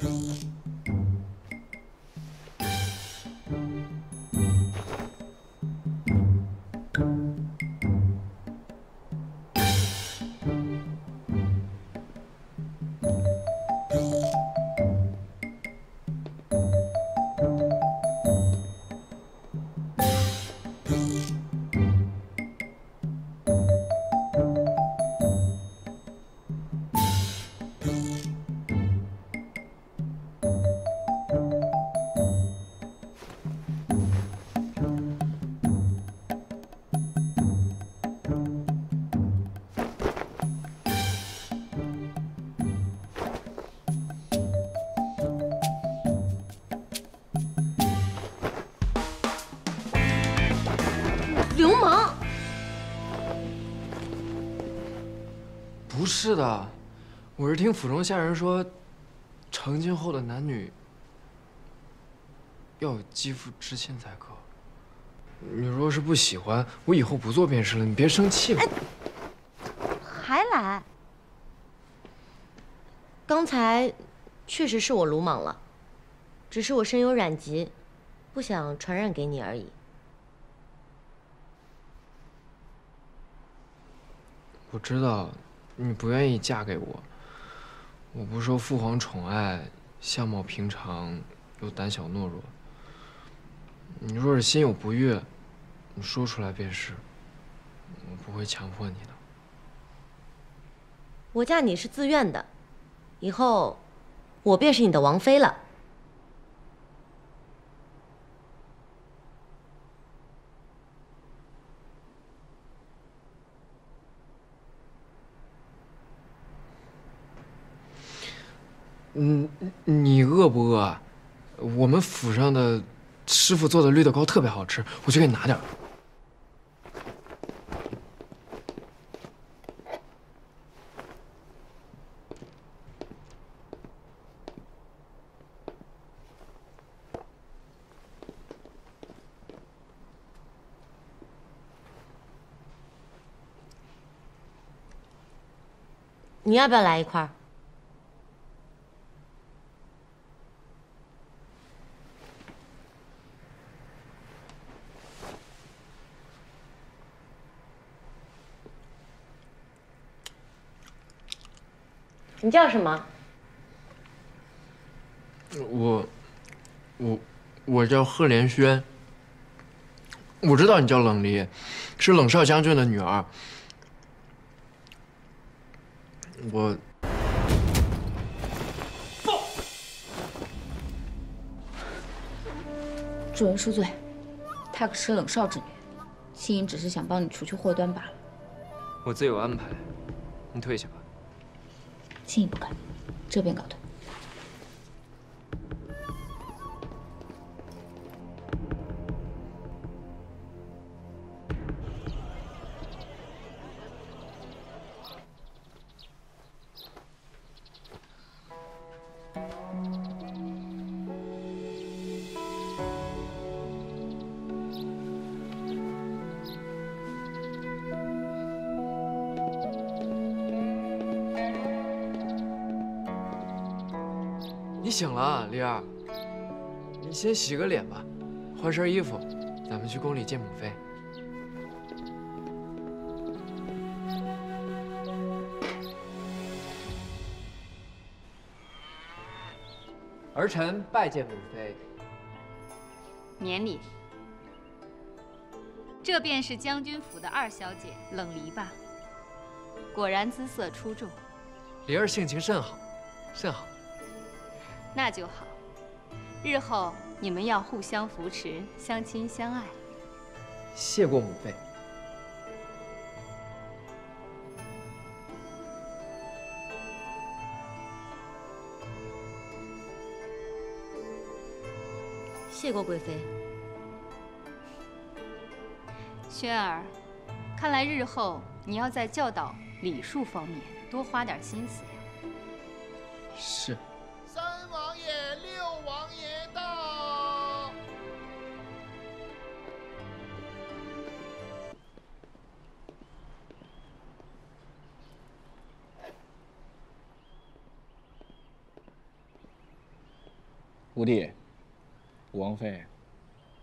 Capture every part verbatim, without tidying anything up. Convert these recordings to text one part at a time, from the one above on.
流氓！不是的，我是听府中下人说，成亲后的男女要有肌肤之亲才可。你若是不喜欢，我以后不做便是了。你别生气了。还来？刚才确实是我鲁莽了，只是我身有染疾，不想传染给你而已。 我知道，你不愿意嫁给我。我不受父皇宠爱，相貌平常，又胆小懦弱。你若是心有不悦，你说出来便是。我不会强迫你的。我嫁你是自愿的，以后我便是你的王妃了。嗯，你饿不饿啊？我们府上的师傅做的绿豆糕特别好吃，我去给你拿点。你要不要来一块儿？ 你叫什么？我，我，我叫贺连轩。我知道你叫冷黎，是冷少将军的女儿。我。 报。主人恕罪，她可是冷少之女，青影只是想帮你除去祸端罢了。我自有安排，你退下吧。 轻易不敢，这便告退。你醒了，丽儿，你先洗个脸吧，换身衣服，咱们去宫里见母妃。儿臣拜见母妃。免礼。这便是将军府的二小姐冷黎吧？果然姿色出众。黎儿性情甚好，甚好。 那就好，日后你们要互相扶持，相亲相爱。谢过母妃。谢过贵妃。轩儿，看来日后你要在教导礼数方面多花点心思呀。是。 三王爷、六王爷到。五弟，王妃，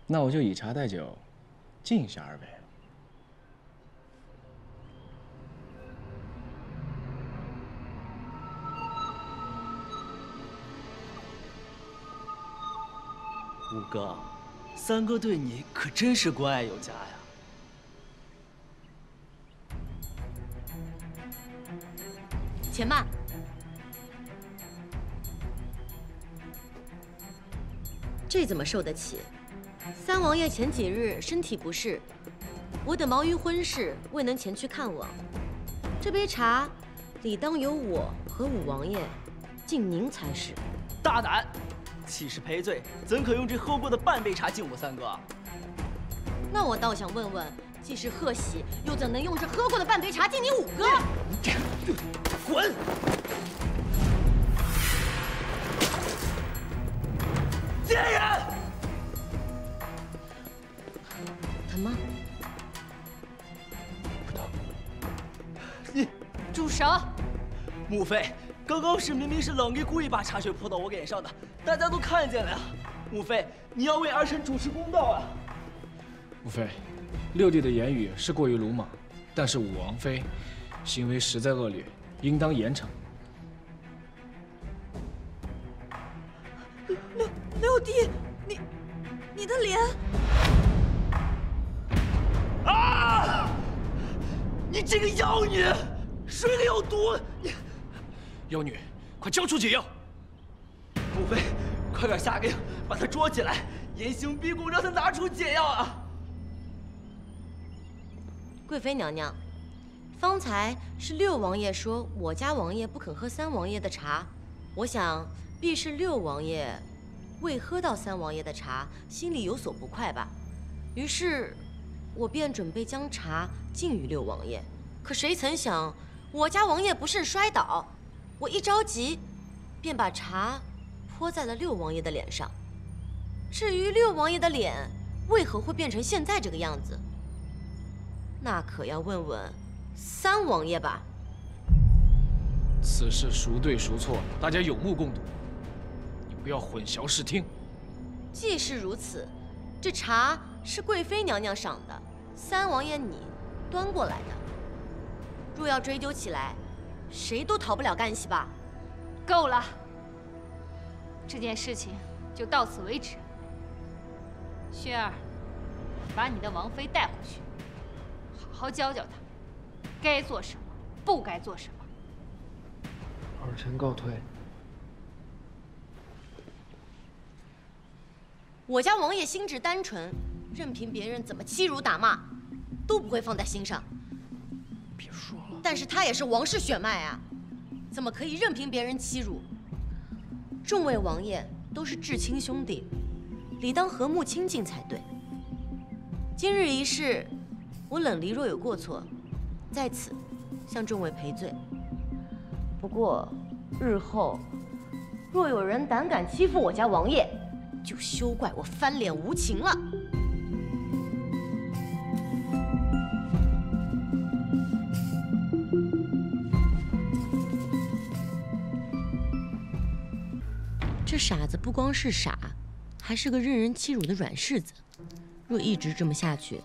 那我就以茶代酒，敬一下二位。 五哥，三哥对你可真是关爱有加呀。且慢，这怎么受得起？三王爷前几日身体不适，我等忙于婚事，未能前去看望。这杯茶，理当由我和五王爷敬您才是。大胆！ 岂是赔罪？怎可用这喝过的半杯茶敬我三哥？那我倒想问问，既是贺喜，又怎能用这喝过的半杯茶敬你五哥？滚！贱人！疼吗？不疼。你住手！母妃。 刚刚是明明是冷玉故意把茶水泼到我脸上的，大家都看见了呀。母妃，你要为儿臣主持公道啊！母妃，六弟的言语是过于鲁莽，但是五王妃行为实在恶劣，应当严惩。六六弟，你你的脸啊！你这个妖女，水里有毒！你。 妖女，快交出解药！母妃，快点下令把她捉起来，严刑逼供，让她拿出解药啊！贵妃娘娘，方才是六王爷说我家王爷不肯喝三王爷的茶，我想必是六王爷未喝到三王爷的茶，心里有所不快吧。于是，我便准备将茶敬于六王爷，可谁曾想，我家王爷不慎摔倒。 我一着急，便把茶泼在了六王爷的脸上。至于六王爷的脸为何会变成现在这个样子，那可要问问三王爷吧。此事孰对孰错，大家有目共睹，你不要混淆视听。既是如此，这茶是贵妃娘娘赏的，三王爷你端过来的。若要追究起来， 谁都逃不了干系吧？够了，这件事情就到此为止。薰儿，把你的王妃带回去，好好教教她，该做什么，不该做什么。儿臣告退。我家王爷心智单纯，任凭别人怎么欺辱打骂，都不会放在心上。别说。 但是他也是王室血脉啊，怎么可以任凭别人欺辱？众位王爷都是至亲兄弟，理当和睦亲近才对。今日一事，我冷离若有过错，在此向众位赔罪。不过，日后若有人胆敢欺负我家王爷，就休怪我翻脸无情了。 这傻子不光是傻，还是个任人欺辱的软柿子。若一直这么下去，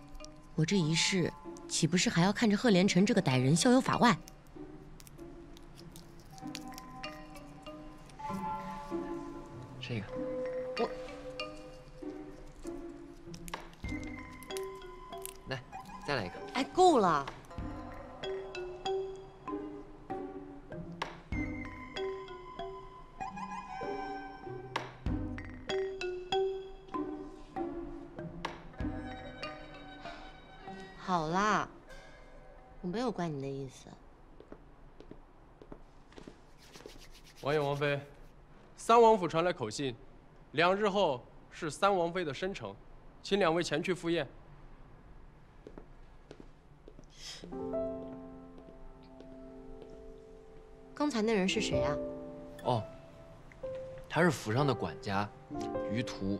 我这一世岂不是还要看着贺连城这个歹人逍遥法外？这个，我来，再来一个。哎，够了。 好啦，我没有怪你的意思。王爷、王妃，三王府传来口信，两日后是三王妃的生辰，请两位前去赴宴。刚才那人是谁啊？哦，他是府上的管家，于途。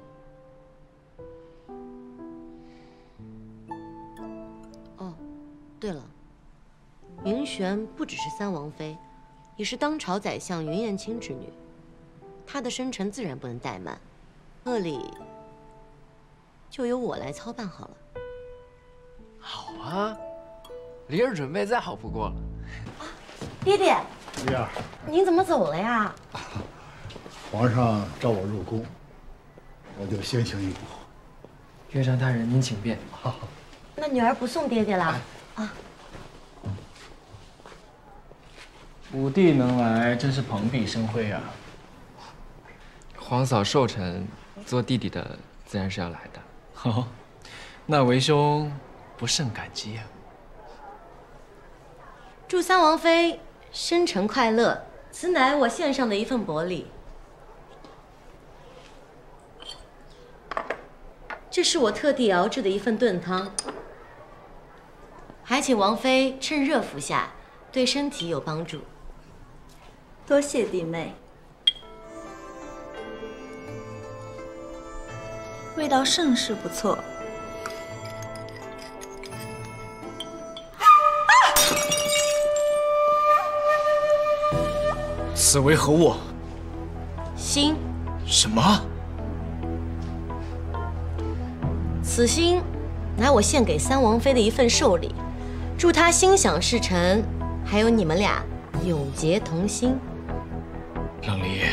对了，明璇不只是三王妃，也是当朝宰相云燕青之女，她的生辰自然不能怠慢，那里就由我来操办好了。好啊，灵儿准备再好不过了。啊，爹爹，灵儿，您怎么走了呀？皇上召我入宫，我就先行一步。岳丈大人，您请便。好。那女儿不送爹爹了啊？武帝能来，真是蓬荜生辉啊！皇嫂寿辰，做弟弟的自然是要来的。哦，那为兄不胜感激呀、啊！祝三王妃生辰快乐，此乃我献上的一份薄礼。这是我特地熬制的一份炖汤，还请王妃趁热服下，对身体有帮助。 多谢弟妹，味道甚是不错。此为何物？心。什么？此心乃我献给三王妃的一份寿礼，祝她心想事成，还有你们俩永结同心。 冷离，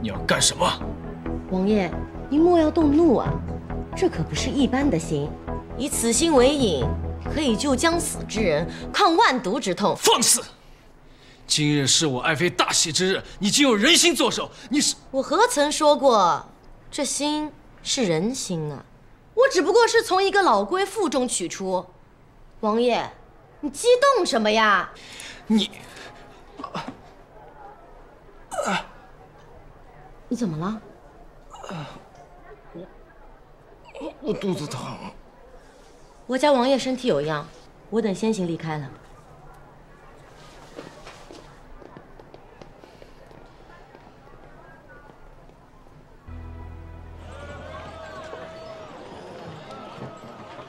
你要干什么？王爷，您莫要动怒啊！这可不是一般的心，以此心为引，可以救将死之人，抗万毒之痛。放肆！今日是我爱妃大喜之日，你竟用人心作手，你是……我何曾说过，这心是人心啊！我只不过是从一个老龟腹中取出。王爷，你激动什么呀？你。 你怎么了？我我肚子疼。我家王爷身体有恙，我等先行离开了。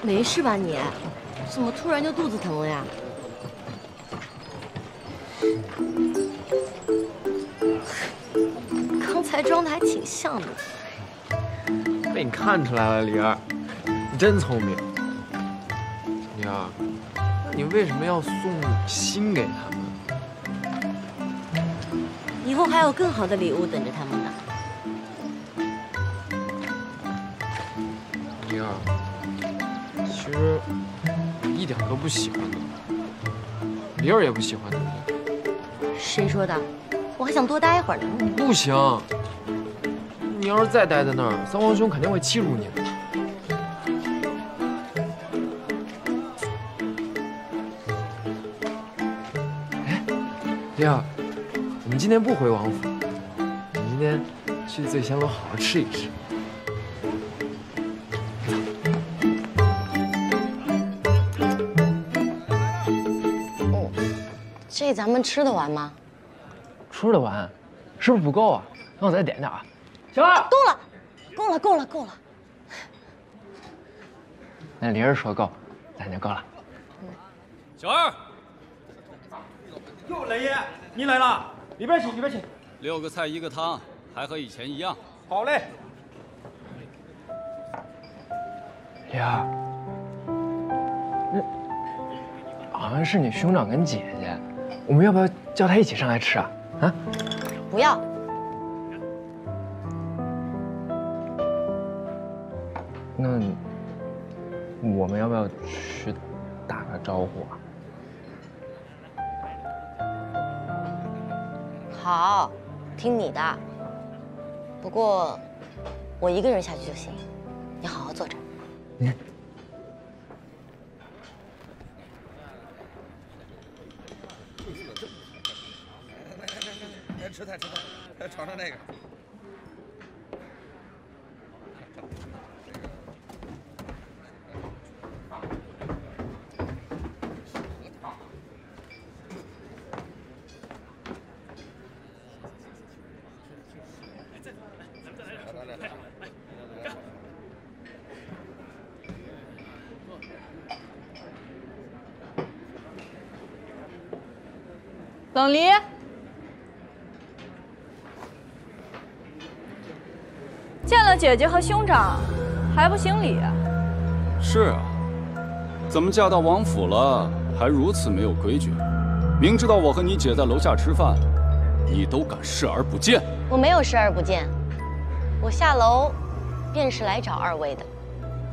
没事吧你？怎么突然就肚子疼了呀？ 才装的还挺像的，被你看出来了，灵儿，你真聪明。灵儿，那你为什么要送心给他们？以后还有更好的礼物等着他们呢。灵儿，其实我一点都不喜欢你，灵儿也不喜欢你。谁说的？我还想多待一会儿呢。不行。 你要是再待在那儿，三皇兄肯定会欺辱你的。哎，灵儿，我们今天不回王府，我们今天去醉仙楼好好吃一吃。哦，这咱们吃得完吗？吃得完，是不是不够啊？那我再点点啊。 行了，够了，够了，够了，够了。那灵儿说够，咱就够了。小二，哟，老爷，您来了，里边请，里边请。六个菜一个汤，还和以前一样。好嘞。灵儿，那好像是你兄长跟姐姐，我们要不要叫他一起上来吃啊？啊？不要。 那我们要不要去打个招呼啊？好，听你的。不过我一个人下去就行，你好好坐着。嗯。来吃菜吃菜，来尝尝那个。 冷离，见了姐姐和兄长，还不行礼啊？是啊，怎么嫁到王府了，还如此没有规矩？明知道我和你姐在楼下吃饭，你都敢视而不见？我没有视而不见，我下楼便是来找二位的。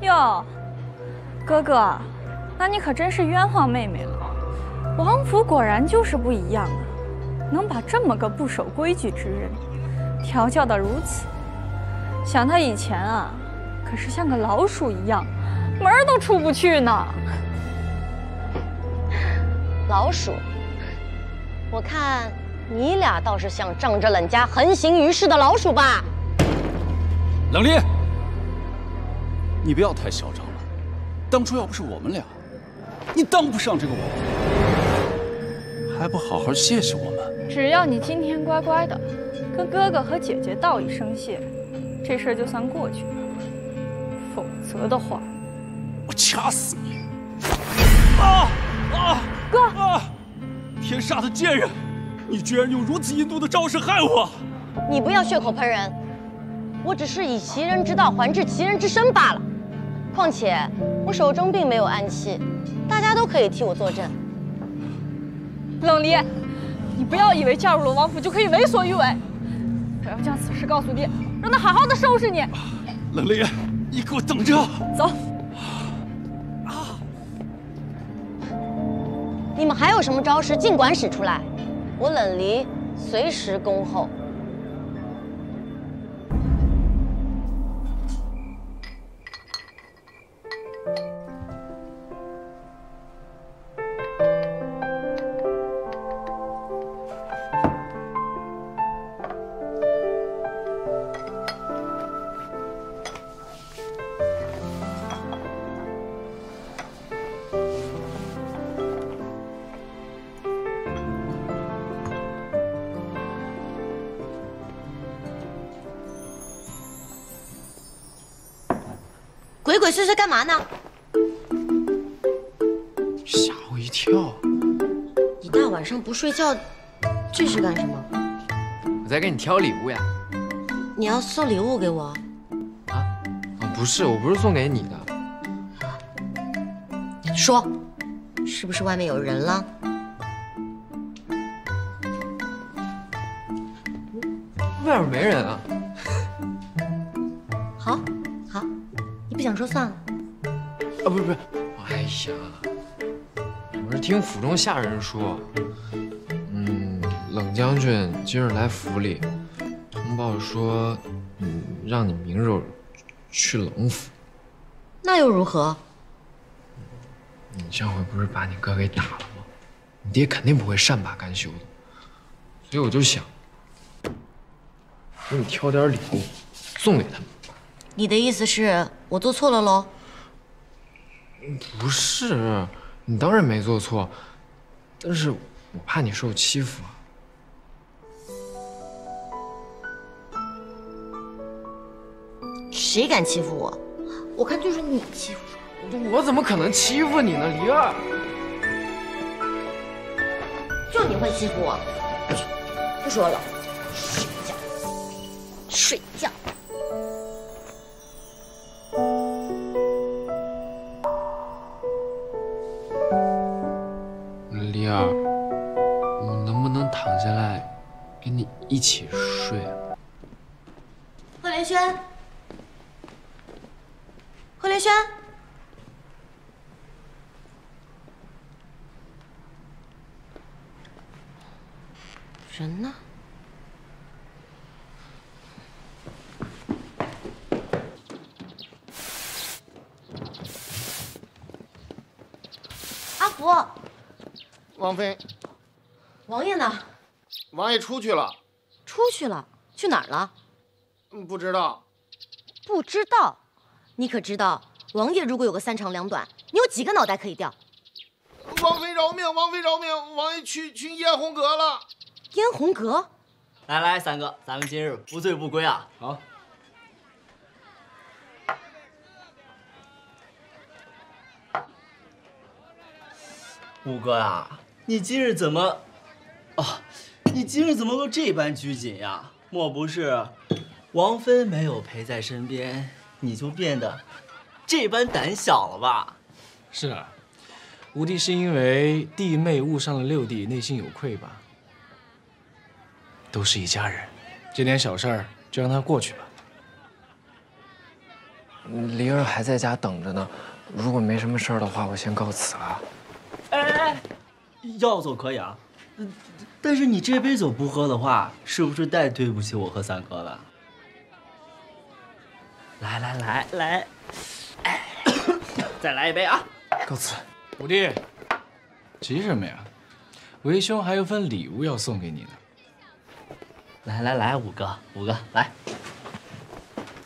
哟，哥哥，那你可真是冤枉妹妹了。王府果然就是不一样啊，能把这么个不守规矩之人调教得如此。 想他以前啊，可是像个老鼠一样，门儿都出不去呢。老鼠，我看你俩倒是像仗着冷家横行于世的老鼠吧。冷冽，你不要太嚣张了。当初要不是我们俩，你当不上这个王，还不好好谢谢我们？只要你今天乖乖的，跟哥哥和姐姐道一声谢。 这事儿就算过去了，否则的话，我掐死你！啊啊！哥！啊！天杀的贱人，你居然用如此阴毒的招式害我！你不要血口喷人，我只是以其人之道还治其人之身罢了。况且我手中并没有暗器，大家都可以替我作证。冷冽，你不要以为嫁入了王府就可以为所欲为！我要将此事告诉爹。 让他好好的收拾你，冷冽，你给我等着！走。啊！你们还有什么招式，尽管使出来，我冷冽随时恭候。鬼鬼祟祟干嘛呢？吓我一跳！你大晚上不睡觉，这是干什么？我在给你挑礼物呀。你要送礼物给我？啊？啊，不是，我不是送给你的。说，是不是外面有人了？外面没人啊。好。 不想说算了，啊，不是不是，哎呀，我是听府中下人说，嗯，冷将军今日来府里，通报说，嗯，让你明日去冷府。那又如何？你上回不是把你哥给打了吗？你爹肯定不会善罢甘休的，所以我就想，给你挑点礼物送给他们。 你的意思是我做错了喽？不是，你当然没做错，但是我怕你受欺负啊。谁敢欺负我？我看就是你欺负我。我怎么可能欺负你呢，黎儿？就你会欺负我？不说了，睡觉，睡觉。 黎儿，我能不能躺下来跟你一起睡啊？贺连轩，贺连轩，人呢？ 王妃，王爷呢？王爷出去了。出去了？去哪儿了？不知道。不知道？你可知道，王爷如果有个三长两短，你有几个脑袋可以掉？王妃饶命！王妃饶命！王爷去去嫣红阁了。嫣红阁？来来，三哥，咱们今日不醉不归啊！好。五哥啊！ 你今日怎么，啊，你今日怎么都这般拘谨呀？莫不是王芬没有陪在身边，你就变得这般胆小了吧？是啊，五弟是因为弟妹误伤了六弟，内心有愧吧？都是一家人，这点小事儿就让它过去吧。黎儿还在家等着呢，如果没什么事儿的话，我先告辞了。哎哎哎，要走可以啊。 但是你这杯酒不喝的话，是不是太对不起我和三哥了？来来来来，哎，再来一杯啊！告辞，五弟，急什么呀？为兄还有份礼物要送给你呢。来来来，五哥，五哥来，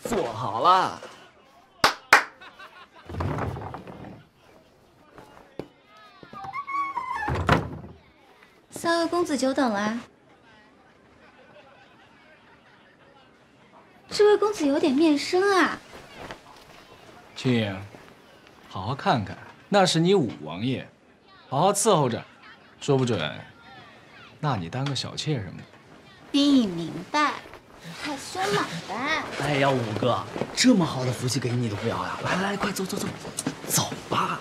坐好了。三位公子久等了。这位公子有点面生啊。青影，好好看看，那是你五王爷，好好伺候着，说不准，那你当个小妾什么的。冰影明白，害羞老吧。哎呀，五哥，这么好的福气给你都不要呀！来来来，快走走走，走吧。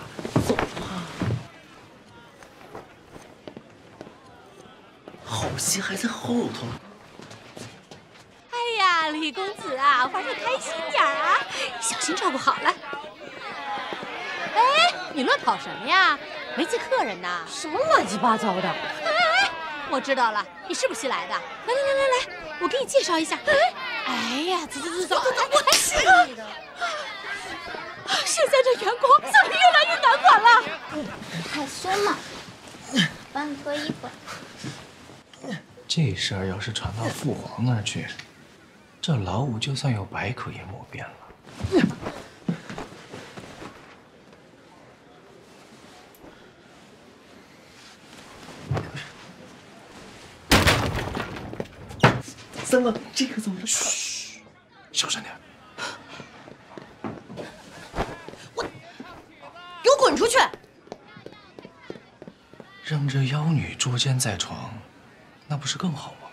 好戏还在后头。哎呀，李公子啊，玩的开心点啊，小心照顾好了。哎，你乱跑什么呀？没接客人呐？什么乱七八糟的！哎哎，我知道了，你是不是新来的？来来来来来，我给你介绍一下。哎，哎呀，走走走走走，我去！现在这员工怎么越来越难管了？害羞嘛，帮你脱衣服。 这事儿要是传到父皇那儿去，这老五就算有百口也莫辩了。三哥，这个怎么了？嘘，小声点。我，给我滚出去！让这妖女捉奸在床。 那不是更好吗？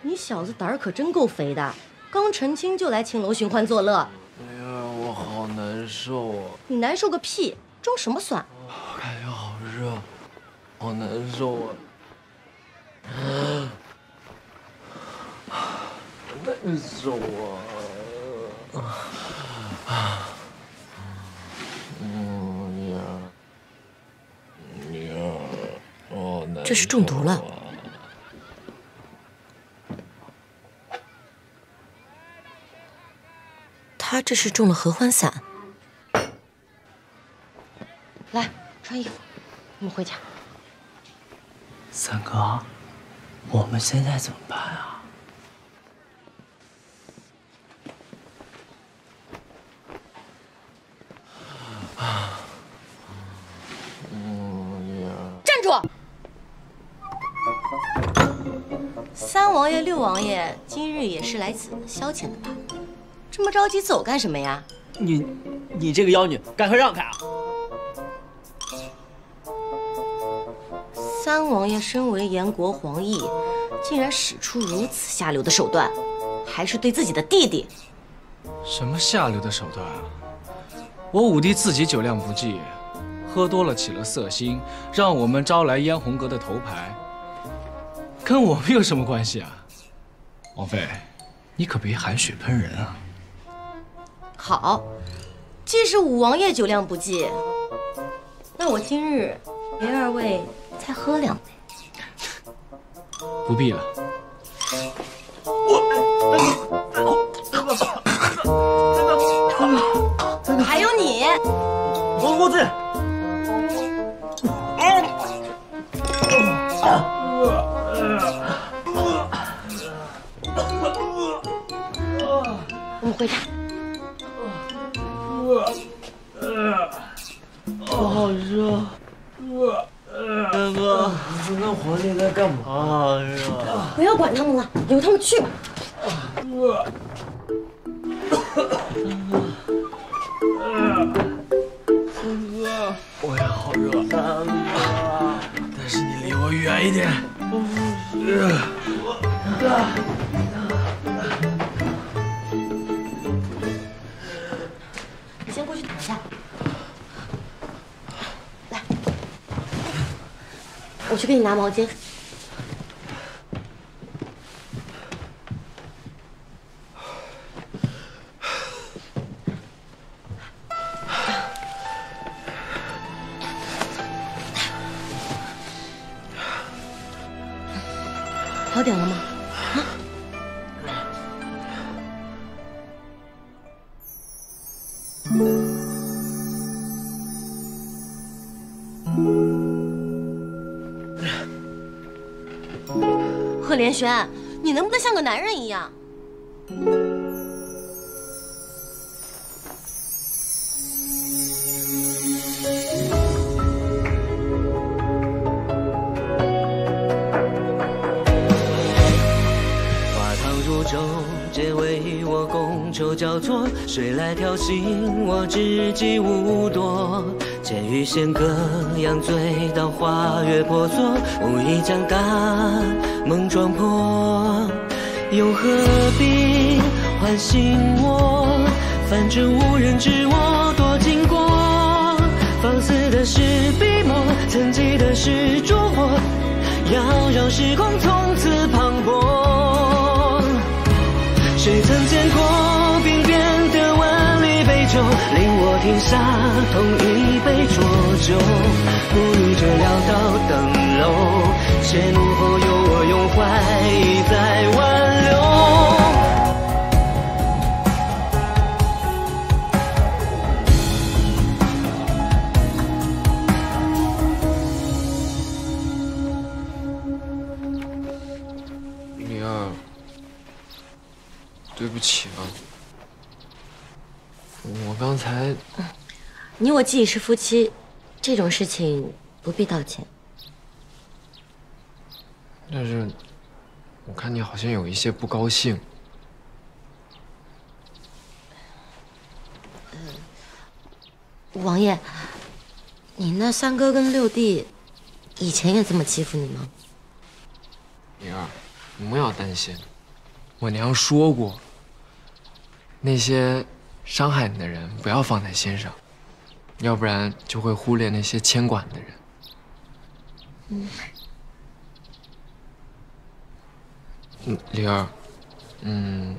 你小子胆儿可真够肥的，刚成亲就来青楼寻欢作乐。哎呀，我好难受啊！你难受个屁，装什么蒜？我感觉好热，好难受啊！难受啊！ 这是中毒了。他这是中了合欢散。来，穿衣服，我们回家。三哥，我们现在怎么办啊？站住！ 三王爷、六王爷今日也是来此消遣的吧？这么着急走干什么呀？你，你这个妖女，赶快让开啊！三王爷身为炎国皇裔，竟然使出如此下流的手段，还是对自己的弟弟。什么下流的手段啊？我五弟自己酒量不济，喝多了起了色心，让我们招来嫣红阁的头牌。 跟我们有什么关系啊，王妃，你可别含血喷人啊！好，既是五王爷酒量不济，那我今日陪二位再喝两杯。不必了。我，三哥，三哥，三哥，还有你，王公子。 我们回家。我好热。三哥，你们皇帝在干嘛啊？不要管他们了，由他们去吧。三哥，我也好热。三哥，但是你离我远一点。我不是。去给你拿毛巾。好点了吗？啊？贺连璇，你能不能像个男人一样？叫做谁来挑衅我知己无多？剑与弦各扬，醉到花月婆娑，无意将大梦撞破，又何必唤醒我？反正无人知我多经过，放肆的是笔墨，沉寂的是烛火，要让时光从此磅礴。谁曾见过？ 令我停下，同一杯浊酒，沐浴着潦倒灯笼，谢幕后有我用怀疑在挽留。灵儿，对不起啊。 我刚才，你我既已是夫妻，这种事情不必道歉。但是，我看你好像有一些不高兴。呃，王爷，你那三哥跟六弟，以前也这么欺负你吗？灵儿，你莫要担心，我娘说过，那些。 伤害你的人不要放在心上，要不然就会忽略那些牵挂你的人。嗯，嗯，灵儿，嗯，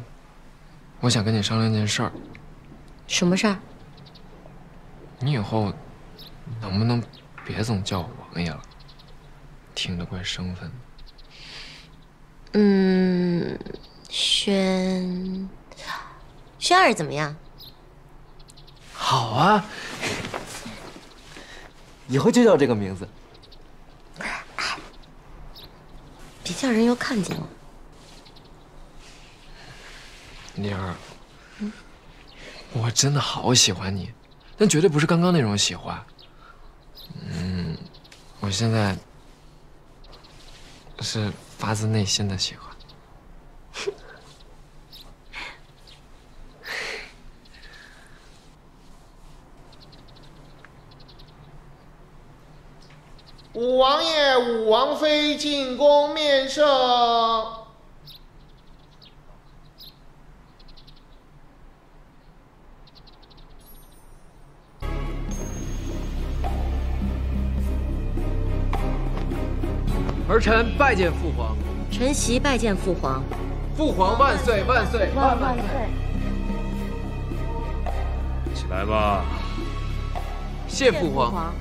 我想跟你商量件事儿。什么事儿？你以后能不能别总叫我王爷了？听着怪生分。嗯，轩，轩儿怎么样？ 好啊，以后就叫这个名字。别叫人又看见了。灵儿，嗯、我真的好喜欢你，但绝对不是刚刚那种喜欢。嗯，我现在是发自内心的喜欢。 五王爷、五王妃进宫面圣。儿臣拜见父皇。臣媳拜见父皇。父皇万岁万岁万万岁！起来吧。谢父皇。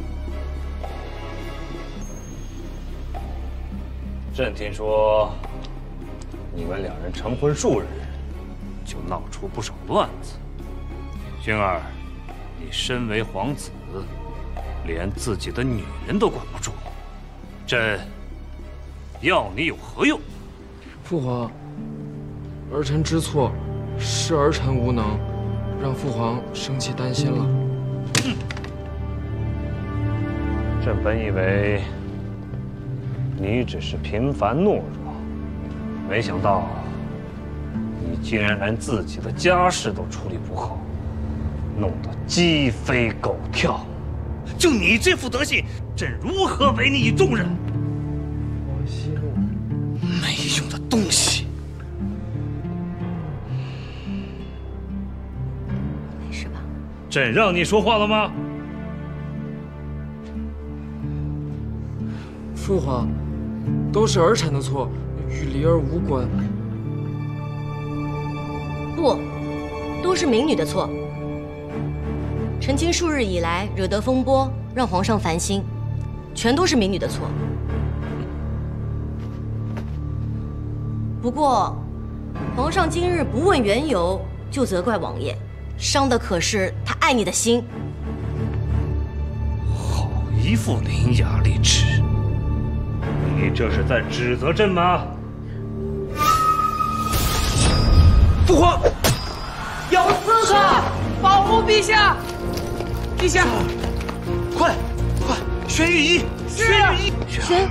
朕听说，你们两人成婚数日，就闹出不少乱子。萱儿，你身为皇子，连自己的女人都管不住，朕要你有何用？父皇，儿臣知错了，是儿臣无能，让父皇生气担心了。朕本以为。 你只是频繁懦弱，没想到你竟然连自己的家事都处理不好，弄得鸡飞狗跳。就你这副德行，朕如何委你以重任？我息怒，没用的东西。没事吧？朕让你说话了吗？父皇，都是儿臣的错，与梨儿无关。不，都是民女的错。澄清数日以来惹得风波，让皇上烦心，全都是民女的错。不过，皇上今日不问缘由就责怪王爷，伤的可是他爱你的心。 一副伶牙俐齿，你这是在指责朕吗？父皇，有刺客，保护陛下！陛下，快快，宣御医，宣御医，宣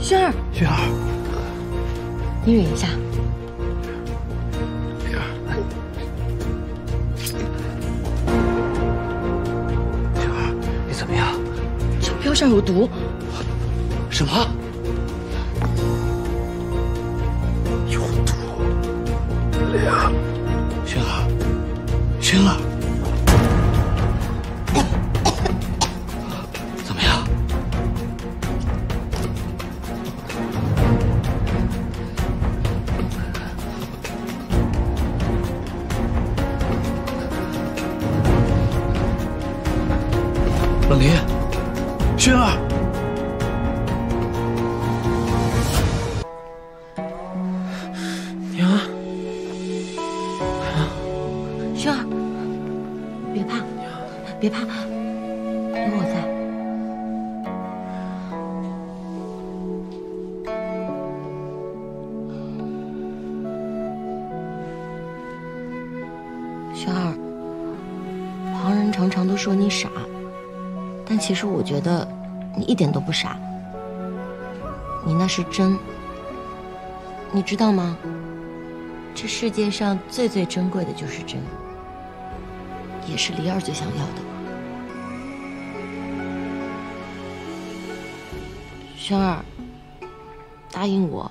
宣儿，宣儿，你忍一下。灵儿，灵儿，你怎么样？ 标上有毒，什么？有毒！灵儿，轩儿，轩儿，怎么样？冷林。 轩儿，娘，娘，轩儿，别怕，别怕，有我在。轩儿，旁人常常都说你傻。 但其实我觉得你一点都不傻，你那是真，你知道吗？这世界上最最珍贵的就是真，也是梨儿最想要的。轩儿，答应我，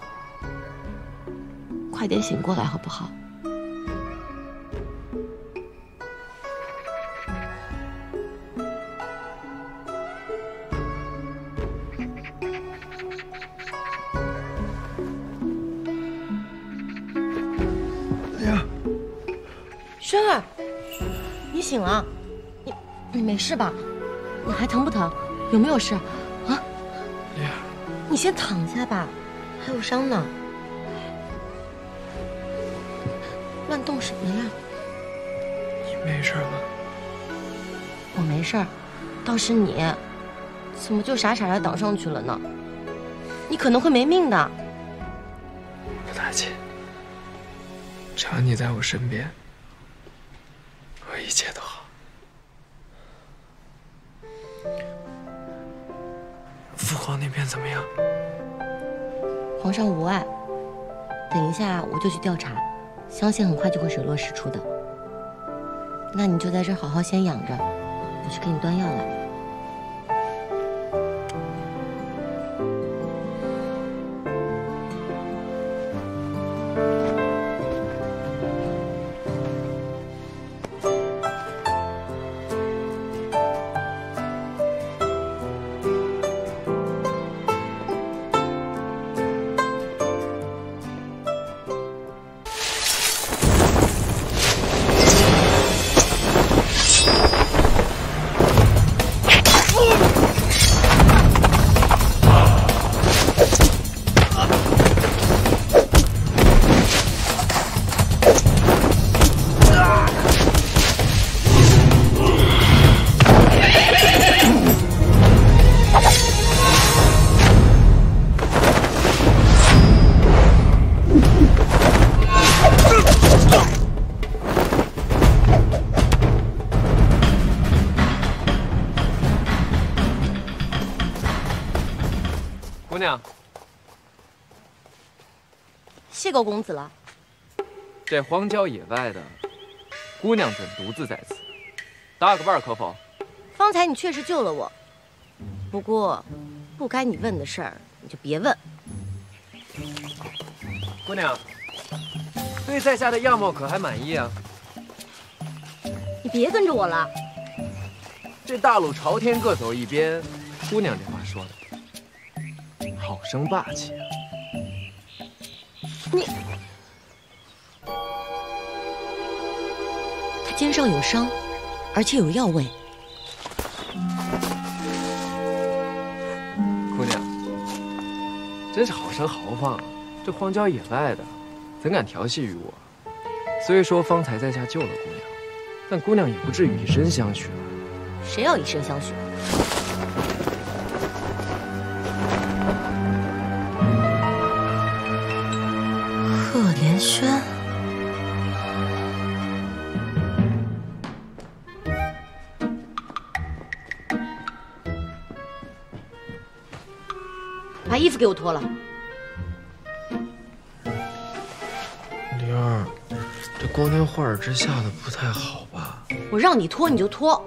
快点醒过来好不好？ 轩儿，你醒了，你你没事吧？你还疼不疼？有没有事啊？灵儿，你先躺下吧，还有伤呢。乱动什么呀？你没事吗？我没事，倒是你，怎么就傻傻的倒上去了呢？你可能会没命的。不打紧，只要你在我身边。 我一切都好，父皇那边怎么样？皇上无碍，等一下我就去调查，相信很快就会水落石出的。那你就在这好好先养着，我去给你端药来。 姑娘，谢过公子了。这荒郊野外的，姑娘怎独自在此？搭个伴可否？方才你确实救了我，不过不该你问的事儿，你就别问。姑娘，对在下的样貌可还满意啊？你别跟着我了。这大路朝天，各走一边，姑娘这话说的。 好生霸气啊！你，他肩上有伤，而且有药味。姑娘，真是好生豪放啊！这荒郊野外的，怎敢调戏于我？虽说方才在下救了姑娘，但姑娘也不至于以身相许吧？谁要以身相许？ 林轩，把衣服给我脱了。灵儿，这光天化日之下的不太好吧？我让你脱你就脱。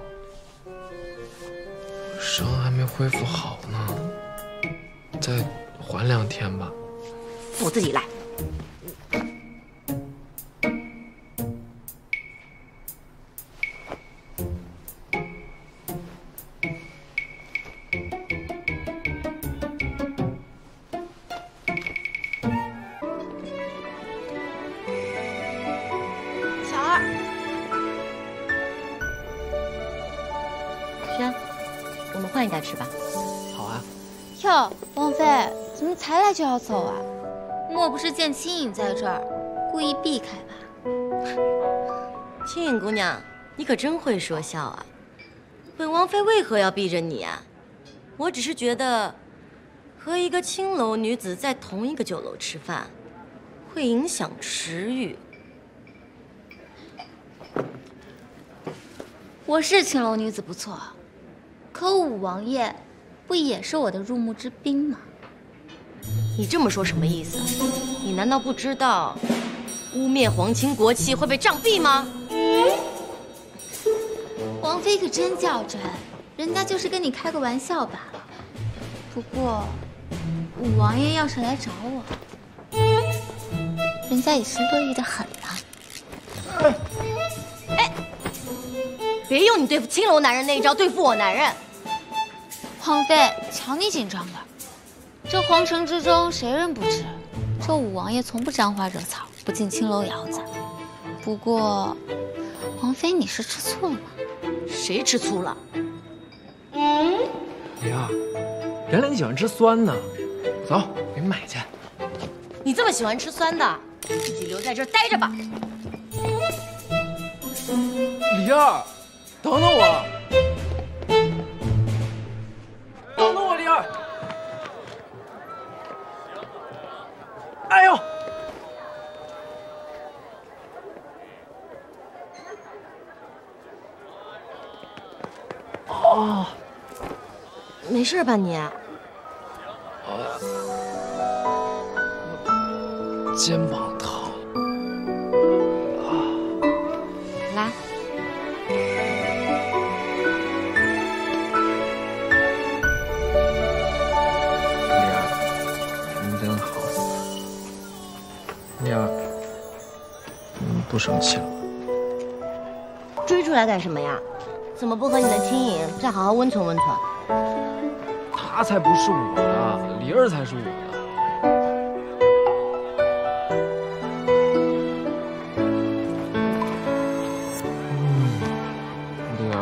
伤还没恢复好呢，再缓两天吧。我自己来。 就要走啊？莫不是见青影在这儿，故意避开吧？青影姑娘，你可真会说笑啊！本王妃为何要避着你啊？我只是觉得，和一个青楼女子在同一个酒楼吃饭，会影响食欲。我是青楼女子不错，可五王爷不也是我的入幕之宾吗？ 你这么说什么意思？你难道不知道污蔑皇亲国戚会被杖毙吗？王妃可真较真，人家就是跟你开个玩笑罢了。不过，五王爷要是来找我，人家也是乐意的很啊。哎，别用你对付青楼男人那一招对付我男人。皇妃，瞧你紧张的。 这皇城之中，谁人不知？这五王爷从不沾花惹草，不进青楼窑子。不过，王妃你是吃醋了吗？谁吃醋了？灵儿，原来你喜欢吃酸呢。走，给你买去。你这么喜欢吃酸的，自己留在这儿待着吧。灵儿，等等我，等等我，灵儿。 哎呦！哦，没事吧你？我肩膀疼。来，女儿，您真好。 妮儿，你不生气了吗？追出来干什么呀？怎么不和你的青影再好好温存温存？他才不是我的，梨儿才是我的。嗯，梨儿，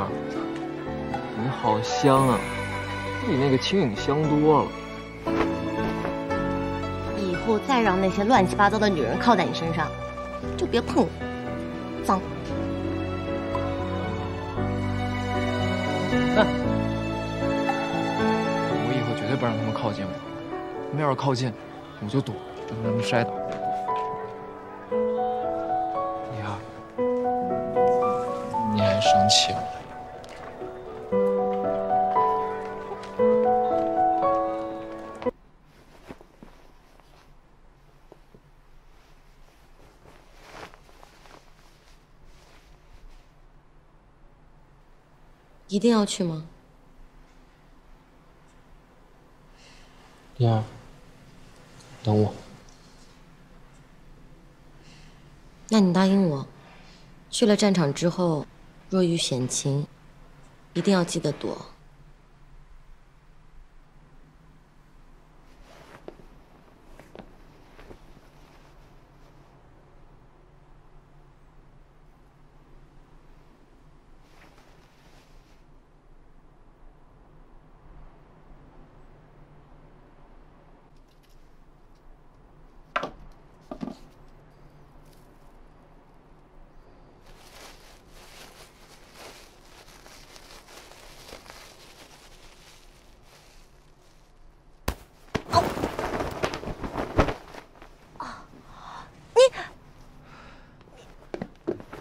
你好香啊，比那个青影香多了。 以后再让那些乱七八糟的女人靠在你身上，就别碰我，脏。嗯，我以后绝对不让他们靠近我，他们要是靠近，我就躲，就让他们摔倒。李儿，你还生气吗？ 一定要去吗？灵儿，等我。那你答应我，去了战场之后，若遇险情，一定要记得躲。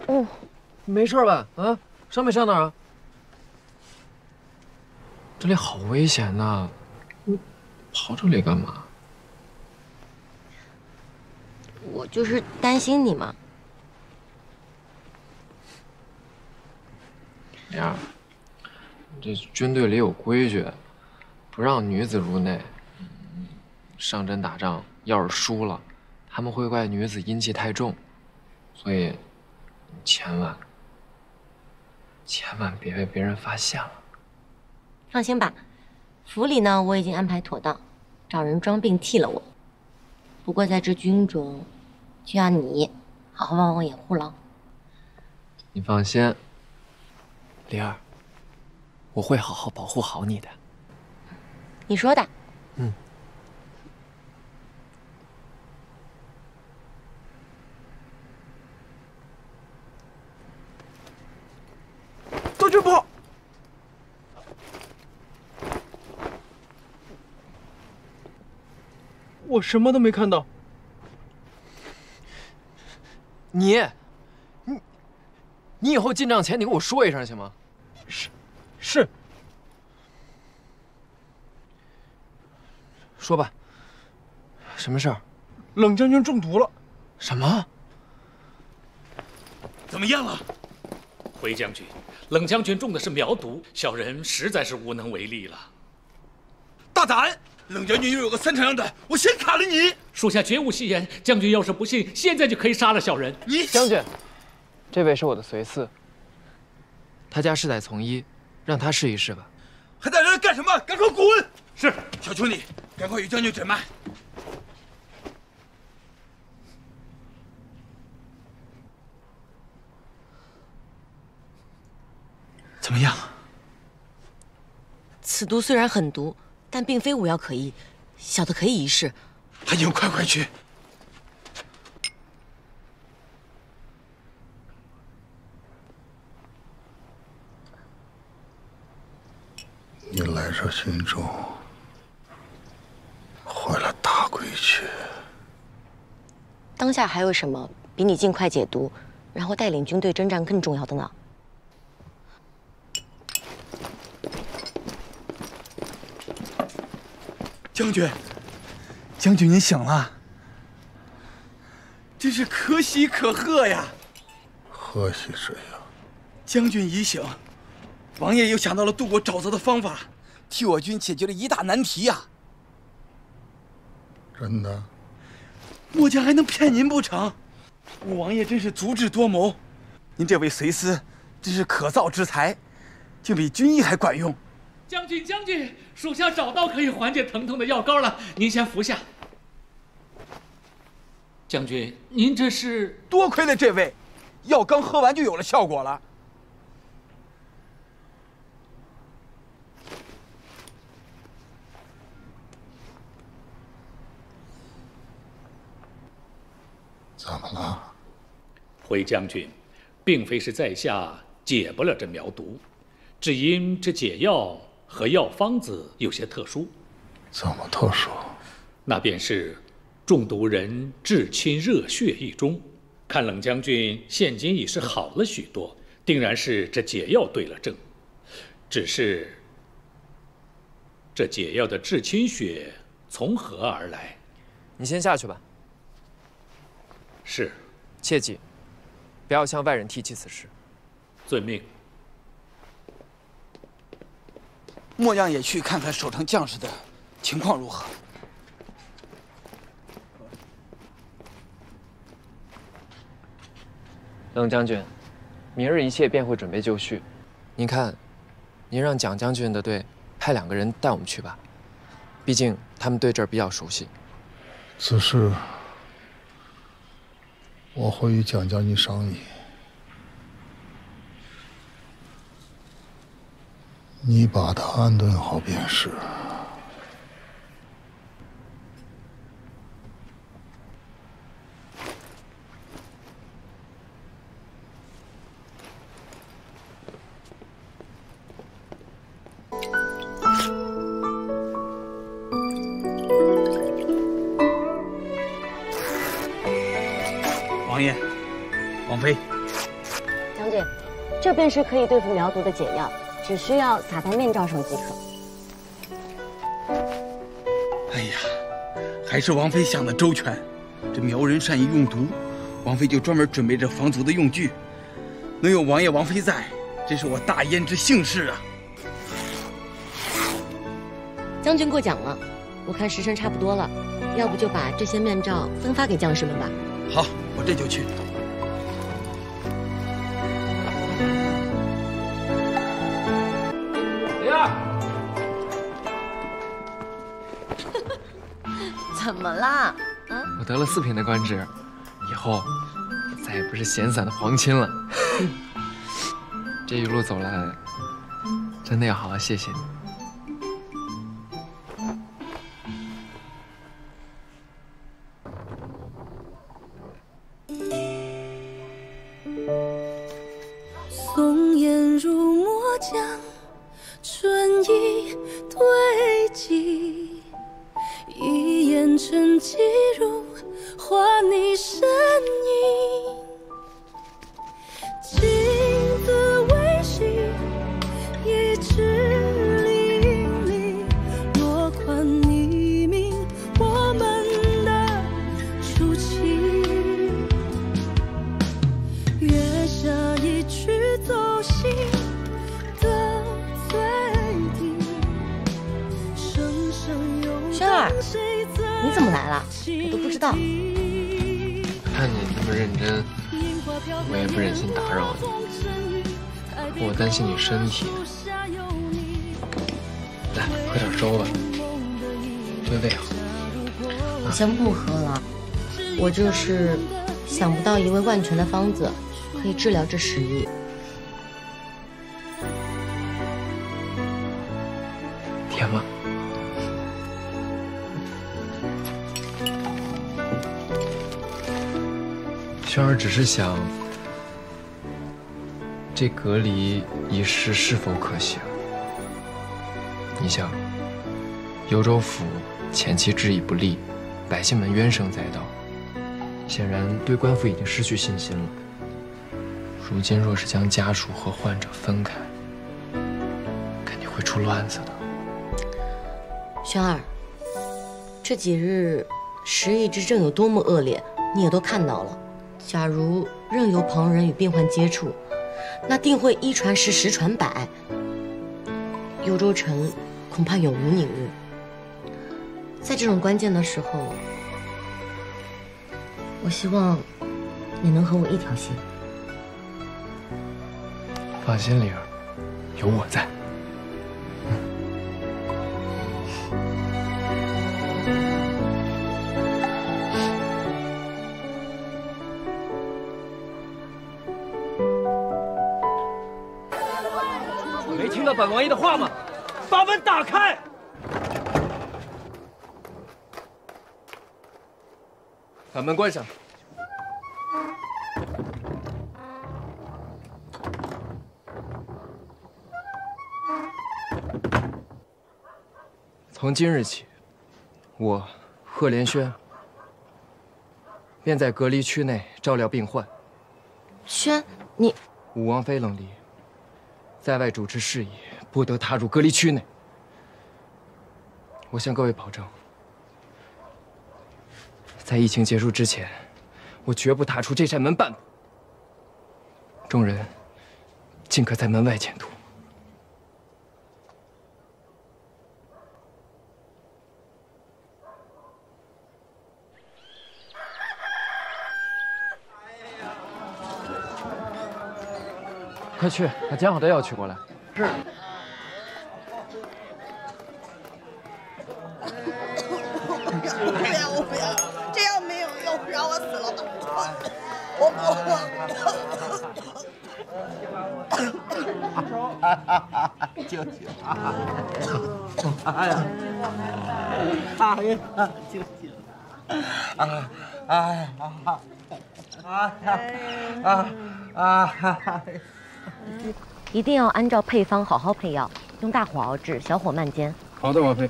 哦，没事吧？啊，伤没伤哪儿啊？这里好危险呐！你跑这里干嘛？我就是担心你嘛。莲儿，这军队里有规矩，不让女子入内。上阵打仗，要是输了，他们会怪女子阴气太重，所以千万千万别被别人发现了。 放心吧，府里呢我已经安排妥当，找人装病替了我。不过在这军中，就要你好好帮我掩护了。你放心，灵儿，我会好好保护好你的。你说的。嗯。大军报。 我什么都没看到。你，你，你以后进帐前你跟我说一声行吗？是，是。说吧，什么事儿？冷将军中毒了。什么？怎么样了？回将军，冷将军中的是苗毒，小人实在是无能为力了。大胆！ 冷将军又有个三长两短，我先砍了你。属下绝无戏言，将军要是不信，现在就可以杀了小人。你将军，这位是我的随侍，他家世代从医，让他试一试吧。还在这干什么？赶快滚！是，小求你赶快与将军诊脉。怎么样？此毒虽然很毒。 但并非无药可医，小的可以一试。还有，快快去！你来这军中，坏了大规矩。当下还有什么比你尽快解毒，然后带领军队征战更重要的呢？ 将军，将军您醒了，真是可喜可贺呀！贺喜谁呀？将军已醒，王爷又想到了渡过沼泽的方法，替我军解决了一大难题呀！真的？末将还能骗您不成？我王爷真是足智多谋，您这位随司真是可造之才，竟比军医还管用。 将军，将军，属下找到可以缓解疼痛的药膏了，您先服下。将军，您这是多亏了这位，药刚喝完就有了效果了。怎么了？回将军，并非是在下解不了这苗毒，只因这解药。 和药方子有些特殊，怎么特殊？那便是中毒人至亲热血一中。看冷将军现今已是好了许多，定然是这解药对了症。只是这解药的至亲血从何而来？你先下去吧。是，切记，不要向外人提起此事。遵命。 末将也去看看守城将士的情况如何。冷将军，明日一切便会准备就绪。您看，您让蒋将军的队派两个人带我们去吧，毕竟他们对这儿比较熟悉。此事我会与蒋将军商议。 你把他安顿好便是。王爷，王妃，将军，这便是可以对付苗族的解药，只需要撒在面罩上即可。哎呀，还是王妃想的周全。这苗人善于用毒，王妃就专门准备这防毒的用具。能有王爷王妃在，真是我大燕之幸事啊！将军过奖了，我看时辰差不多了，要不就把这些面罩分发给将士们吧。好，我这就去。 怎么啦？啊！我得了四品的官职，以后再也不是闲散的皇亲了。这一路走来，真的要好好谢谢你。松烟入墨江，春意堆积。 一眼沉寂如画你身影，镜子微醺，一直淋漓。落款匿名，我们的初期。月下一曲走心的最低，声声有。 轩儿，你怎么来了？我都不知道。看你那么认真，我也不忍心打扰你。可我担心你身体。来，喝点粥吧，对胃好。我先不喝了，我这是想不到一味万全的方子，可以治疗这食欲。甜吗？ 轩儿只是想，这隔离一事是否可行？你想，幽州府前期治已不力，百姓们冤声载道，显然对官府已经失去信心了。如今若是将家属和患者分开，肯定会出乱子的。轩儿，这几日时疫之症有多么恶劣，你也都看到了。 假如任由旁人与病患接触，那定会一传十，十传百。幽州城恐怕永无宁日。在这种关键的时候，我希望你能和我一条心。放心，灵儿，有我在。 本王爷的话吗？把门打开！把门关上。从今日起，我贺连轩便在隔离区内照料病患。轩，你武王妃冷离。 在外主持事宜，不得踏入隔离区内。我向各位保证，在疫情结束之前，我绝不踏出这扇门半步。众人尽可在门外监督。快去把煎好的药取过来。是。不要，我不要，这药没有用，让我死了吧！我不。哈哈哈！救救！哎呀！哎呀！救救！啊！哎呀！啊呀！啊啊！哈哈！ 一定要按照配方好好配药，用大火熬制，小火慢煎。好的，王妃。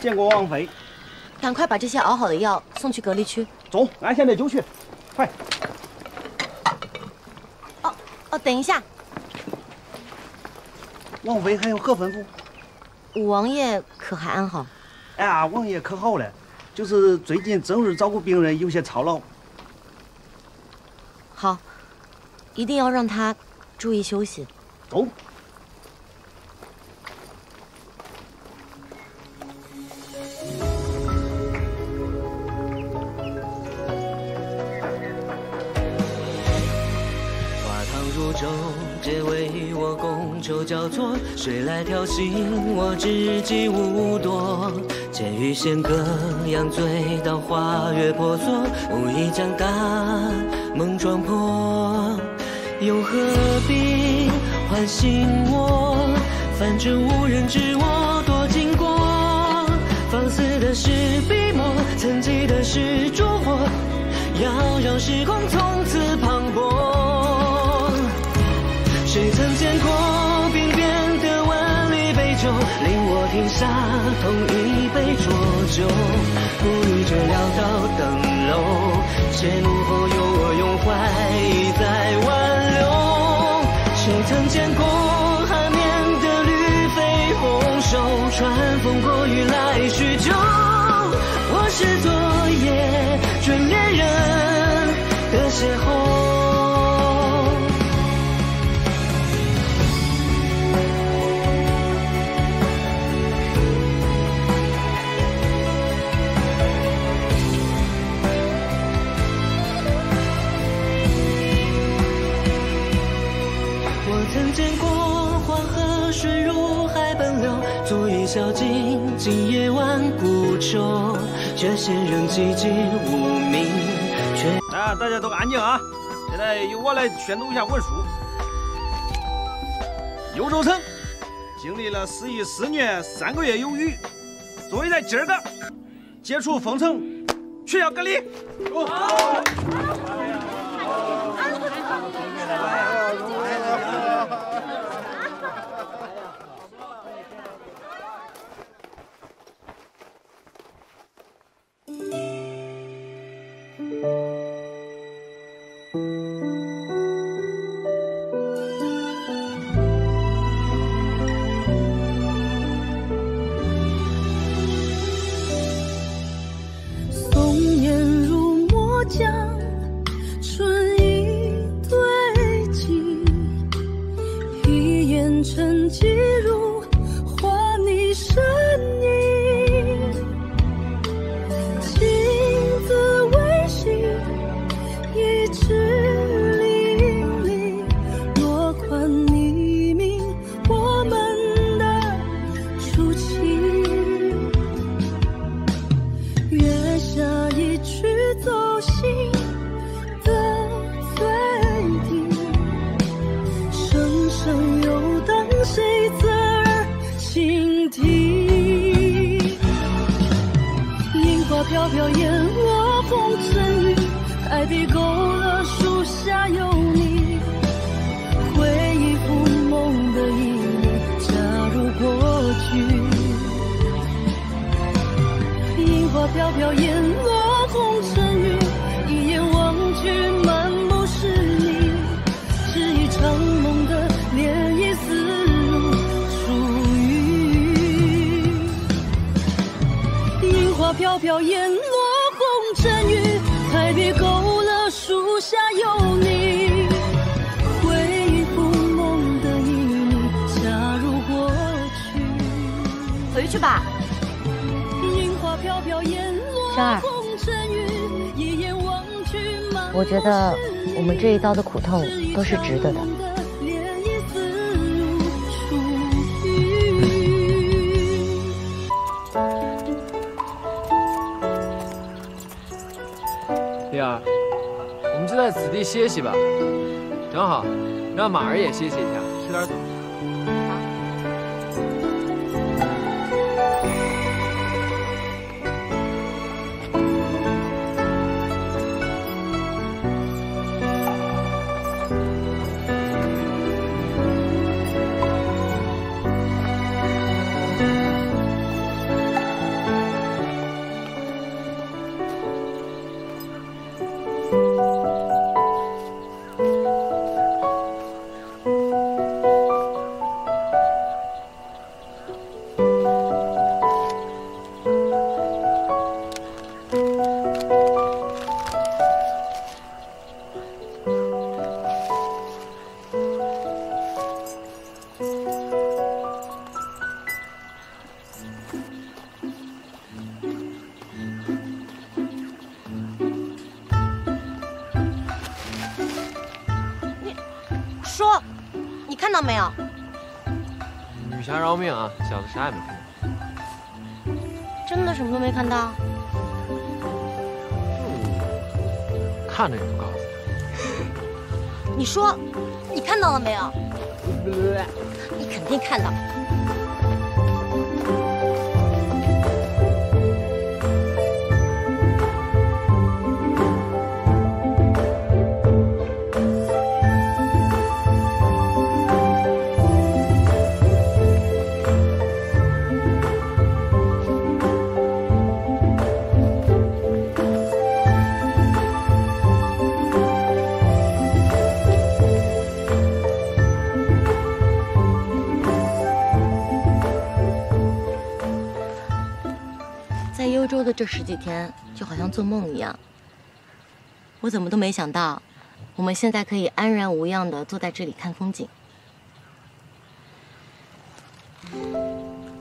见过王妃。赶快把这些熬好的药送去隔离区。走，俺现在就去，快！哦哦，等一下，王妃还有何吩咐？五王爷可还安好？哎呀，王爷可好了，就是最近整日照顾病人有些操劳。好，一定要让他注意休息。走。 叫做谁来挑衅我知己无多？剑与弦各样醉到花月婆娑，无意将大梦撞破，又何必唤醒我？反正无人知我多经过，放肆的是笔墨，曾记的是烛火，遥遥时光从此磅礴，谁曾见过？ 令我停下，同一杯浊酒，不与这潦倒登楼。谁幕后有我用怀疑在挽留？谁曾见过海面的绿肥红瘦，穿风过雨来许久。我是昨夜追恋人的邂逅。 小径经夜晚孤舟，这些人寂寂无名。却啊，大家都安静啊！现在由我来宣读一下文书。幽州城经历了十一肆虐三个月有余，终于在今儿个解除封城，取消隔离。好。我觉得我们这一遭的苦痛都是值得的。丽儿，我们就在此地歇息吧，正好让马儿也歇息一下，吃点草。说，你看到没有？女侠饶命啊！小子啥也没看到。真的什么都没看到？看着也不告诉你。你说，你看到了没有？你肯定看到了。 周的这十几天就好像做梦一样，我怎么都没想到，我们现在可以安然无恙的坐在这里看风景。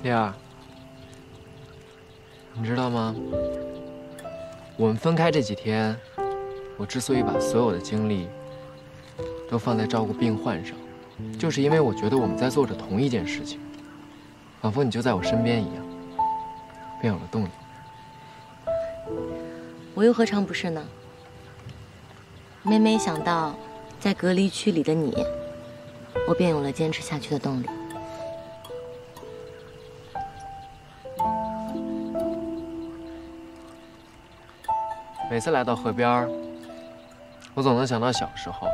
叶儿，你知道吗？我们分开这几天，我之所以把所有的精力都放在照顾病患上，就是因为我觉得我们在做着同一件事情，仿佛你就在我身边一样，便有了动力。 我又何尝不是呢？每每想到在隔离区里的你，我便有了坚持下去的动力。每次来到河边，我总能想到小时候。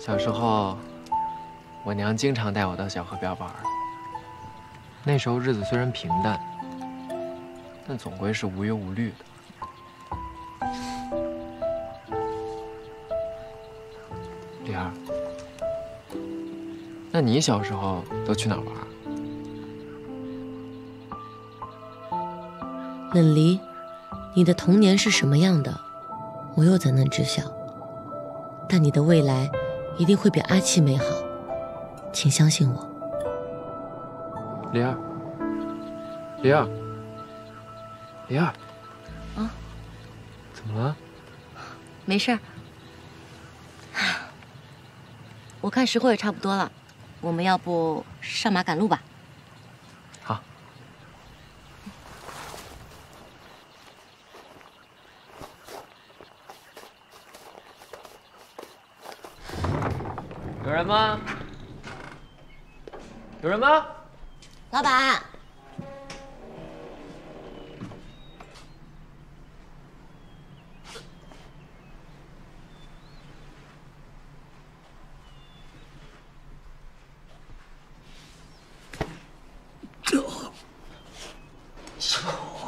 小时候，我娘经常带我到小河边玩。那时候日子虽然平淡。 但总归是无忧无虑的。丽儿，那你小时候都去哪儿玩？冷黎，你的童年是什么样的，我又怎能知晓？但你的未来一定会比阿七美好，请相信我。丽儿，丽儿。 李二，啊，怎么了？没事儿，我看时候也差不多了，我们要不上马赶路吧？好。有人吗？有人吗？老板。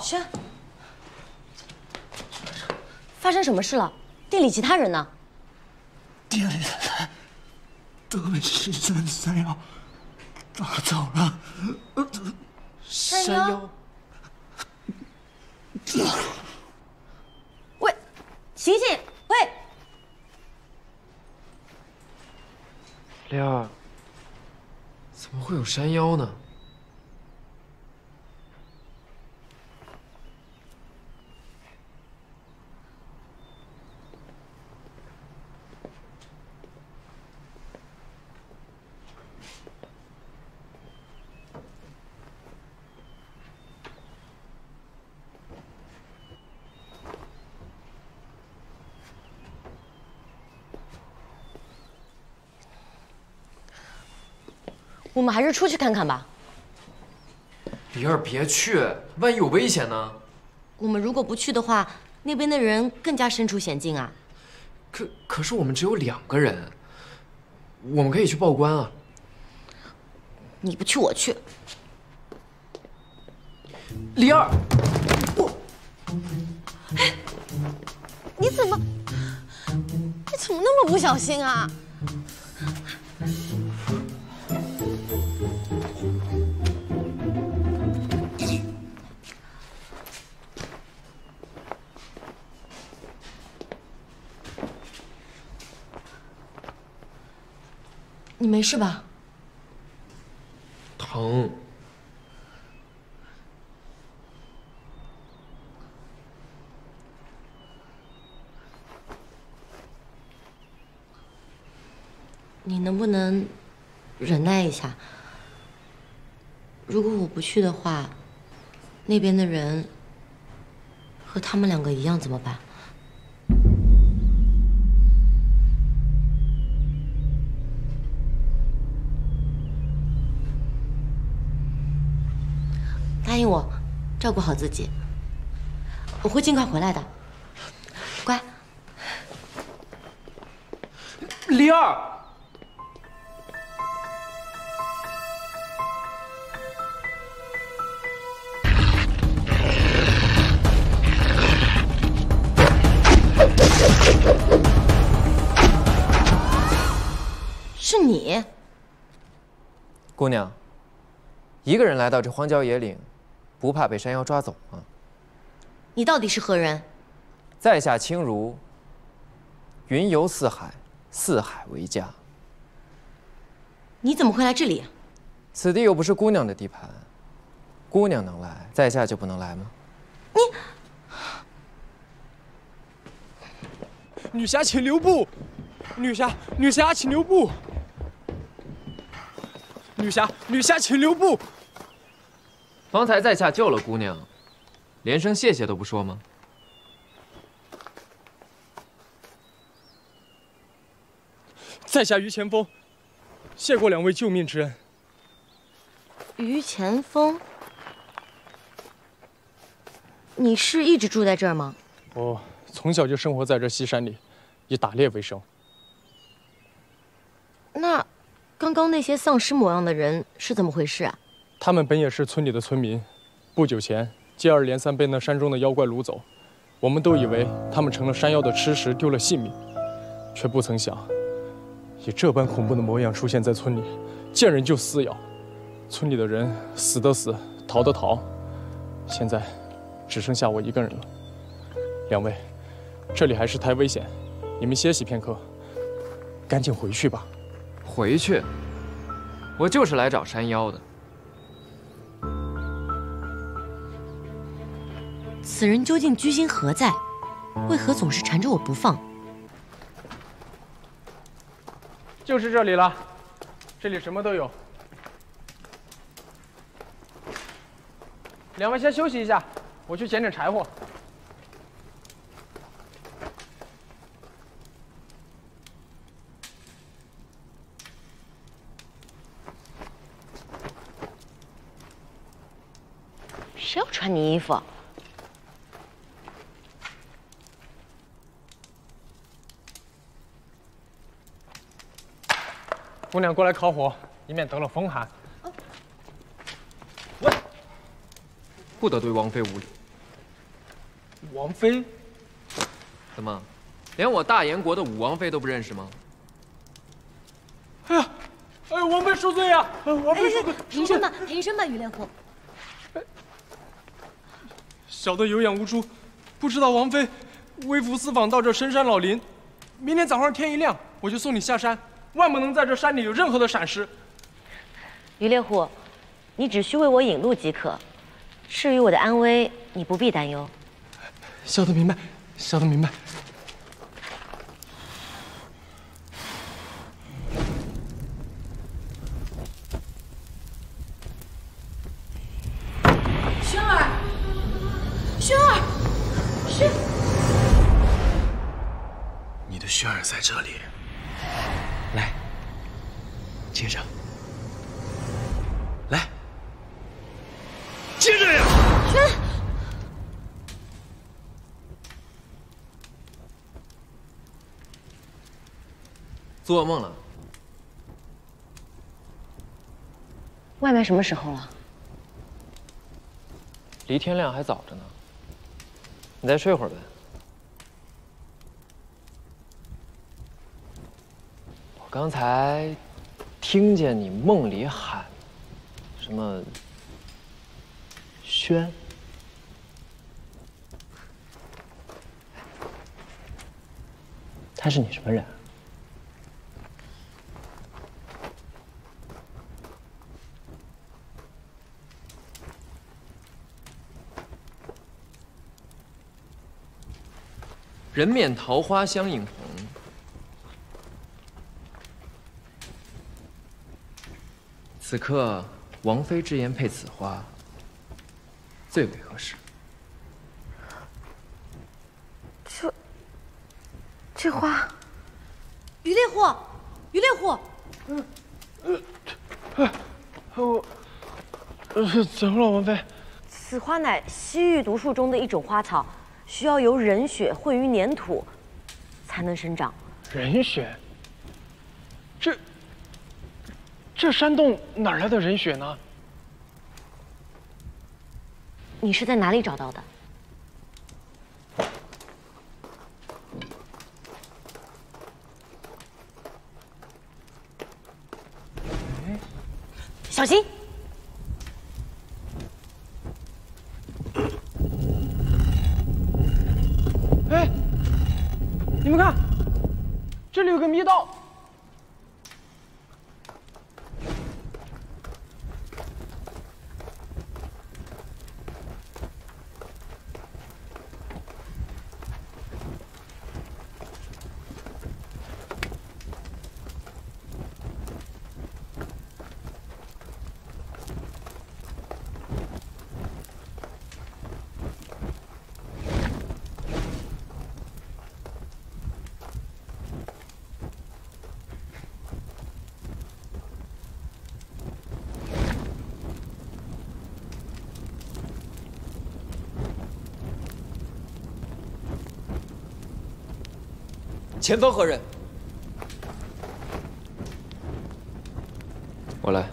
轩，发生什么事了？店里其他人呢？店里人得了一三三幺，打走了。三幺。喂，醒醒！喂，丽儿，怎么会有山妖呢？ 我们还是出去看看吧。李二，别去，万一有危险呢？我们如果不去的话，那边的人更加身处险境啊。可可是我们只有两个人，我们可以去报官啊。你不去，我去。李二，我，哎，你怎么，你怎么那么不小心啊？你没事吧？疼。你能不能忍耐一下？如果我不去的话，那边的人和他们两个一样怎么办？ 答应我，照顾好自己。我会尽快回来的，乖。灵儿，是你，姑娘，一个人来到这荒郊野岭。 不怕被山妖抓走啊！你到底是何人？在下清如，云游四海，四海为家。你怎么会来这里？此地又不是姑娘的地盘，姑娘能来，在下就不能来吗？你，女侠请留步！女侠，女侠请留步！女侠，女侠请留步！ 方才在下救了姑娘，连声谢谢都不说吗？在下于前锋，谢过两位救命之恩。于前锋，你是一直住在这儿吗？我从小就生活在这西山里，以打猎为生。那刚刚那些丧尸模样的人是怎么回事啊？ 他们本也是村里的村民，不久前接二连三被那山中的妖怪掳走，我们都以为他们成了山妖的吃食，丢了性命，却不曾想，以这般恐怖的模样出现在村里，见人就撕咬，村里的人死的死，逃的逃，现在只剩下我一个人了。两位，这里还是太危险，你们歇息片刻，赶紧回去吧。回去？我就是来找山妖的。 此人究竟居心何在？为何总是缠着我不放？就是这里了，这里什么都有。两位先休息一下，我去捡点柴火。谁要穿你衣服？ 姑娘过来烤火，以免得了风寒。喂，不得对王妃无礼。王妃？怎么，连我大燕国的武王妃都不认识吗？哎呀，哎呀，王妃恕罪呀！王妃恕罪。平身吧，平身吧，于连虎。小的有眼无珠，不知道王妃微服私访到这深山老林。明天早上天一亮，我就送你下山。 万不能在这山里有任何的闪失。于猎户，你只需为我引路即可，至于我的安危，你不必担忧。小的明白，小的明白。萱儿，萱儿，萱，你的萱儿在这里。 来，接着，来，接着呀！轩，做梦了？外卖什么时候了？离天亮还早着呢，你再睡会儿呗。 刚才听见你梦里喊什么“轩”，他是你什么人？人面桃花相映红。此刻，王妃之言配此花，最为合适。这，这花，于猎户，于猎户。嗯嗯，哎，我，怎么了，王妃？ 此花乃西域毒树中的一种花草，需要由人血混于粘土，才能生长。人血？这这山洞哪来的人血呢？你是在哪里找到的？哎，小心！ 哎，你们看，这里有个迷道。前方何人？我来。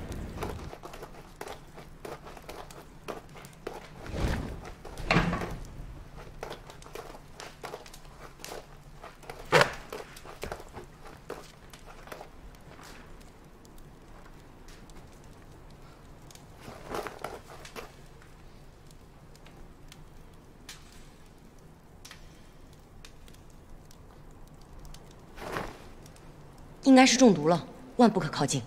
应该是中毒了，万不可靠近。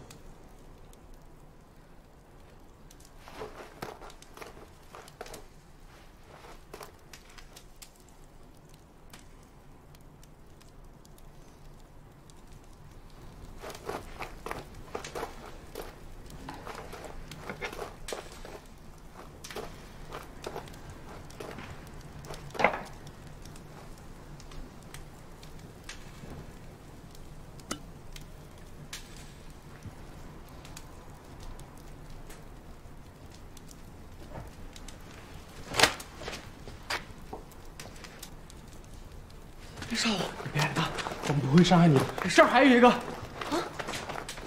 别杀我！你别害怕，我们不会伤害你的。这儿还有一个。啊！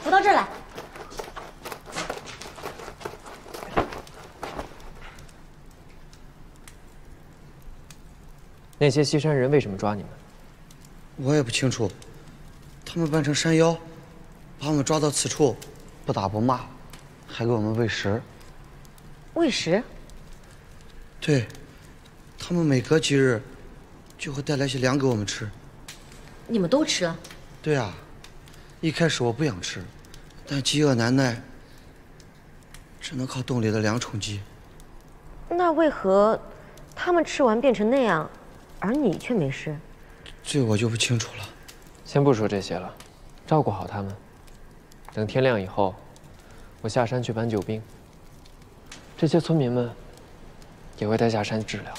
我到这儿来。那些西山人为什么抓你们？我也不清楚。他们扮成山妖，把我们抓到此处，不打不骂，还给我们喂食。喂食？对，他们每隔几日。 就会带来些粮给我们吃，你们都吃了？对啊，一开始我不想吃，但饥饿难耐，只能靠洞里的粮充饥。那为何他们吃完变成那样，而你却没事？这我就不清楚了。先不说这些了，照顾好他们。等天亮以后，我下山去搬救兵。这些村民们也会带下山治疗。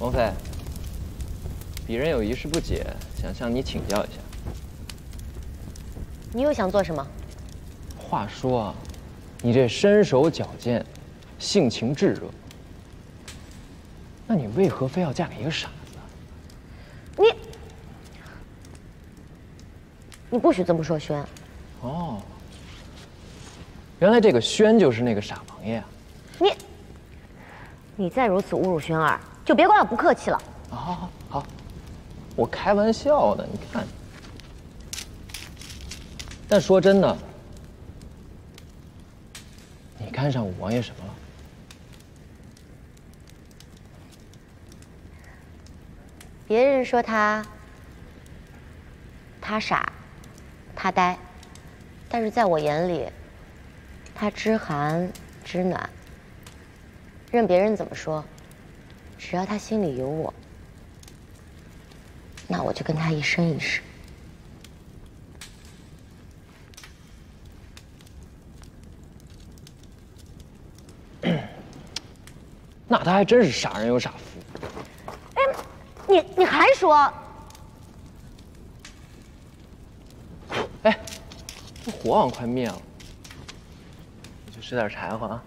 王妃，鄙人有一事不解，想向你请教一下。你又想做什么？话说啊，你这身手矫健，性情炙热，那你为何非要嫁给一个傻子？你，你不许这么说，轩。哦，原来这个轩就是那个傻王爷啊！你，你再如此侮辱轩儿！ 就别怪我不客气了。好好好，好，我开玩笑的，你看。但说真的，你看上五王爷什么了？别人说他，他傻，他呆，但是在我眼里，他知寒知暖。任别人怎么说，只要他心里有我，那我就跟他一生一世。 那他还真是傻人有傻福。哎，你你还说？哎，这火好像快灭了，我去吃点柴火啊。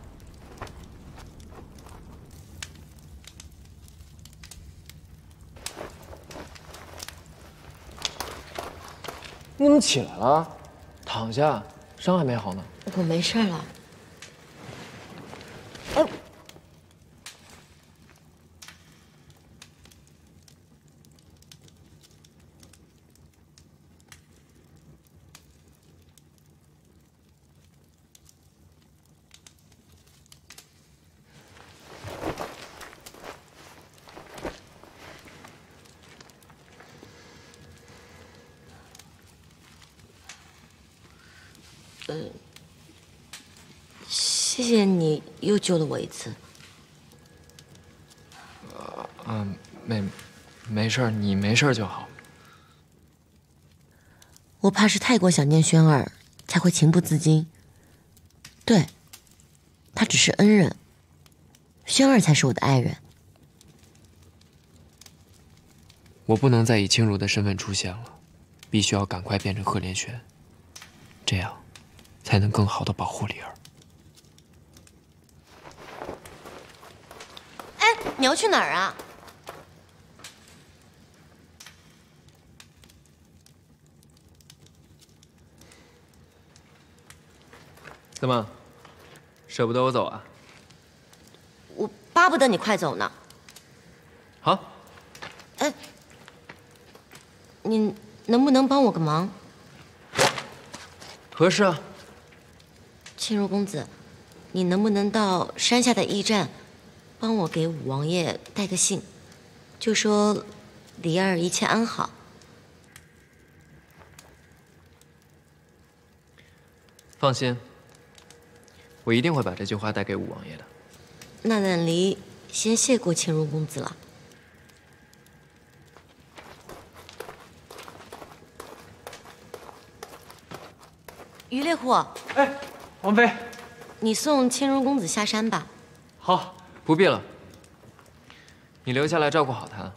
你怎么起来了？躺下，伤还没好呢。我没事了。 谢谢你又救了我一次。啊、呃，没，没事儿，你没事就好。我怕是太过想念轩儿，才会情不自禁。对，他只是恩人，轩儿才是我的爱人。我不能再以轻柔的身份出现了，必须要赶快变成贺连轩，这样才能更好的保护灵儿。 你要去哪儿啊？怎么，舍不得我走啊？我巴不得你快走呢。好。哎，你能不能帮我个忙？何事啊？沁如公子，你能不能到山下的驿站？ 帮我给五王爷带个信，就说梨儿一切安好。放心，我一定会把这句话带给五王爷的。那等梨先谢过沁如公子了。于猎户，哎，王妃，你送沁如公子下山吧。好。 不必了，你留下来照顾好他，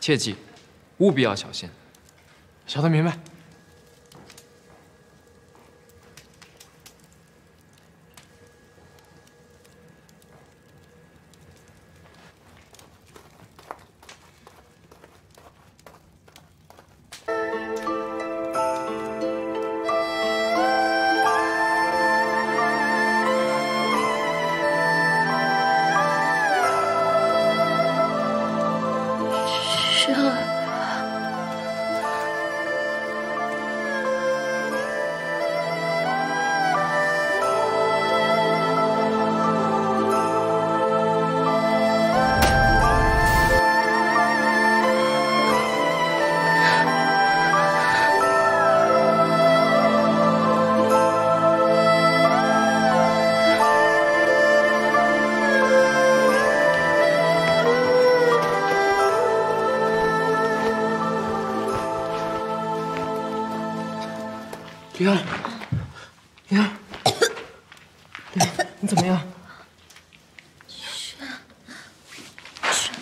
切记，务必要小心。小的明白。灵儿，灵儿，灵儿，你怎么样？是是。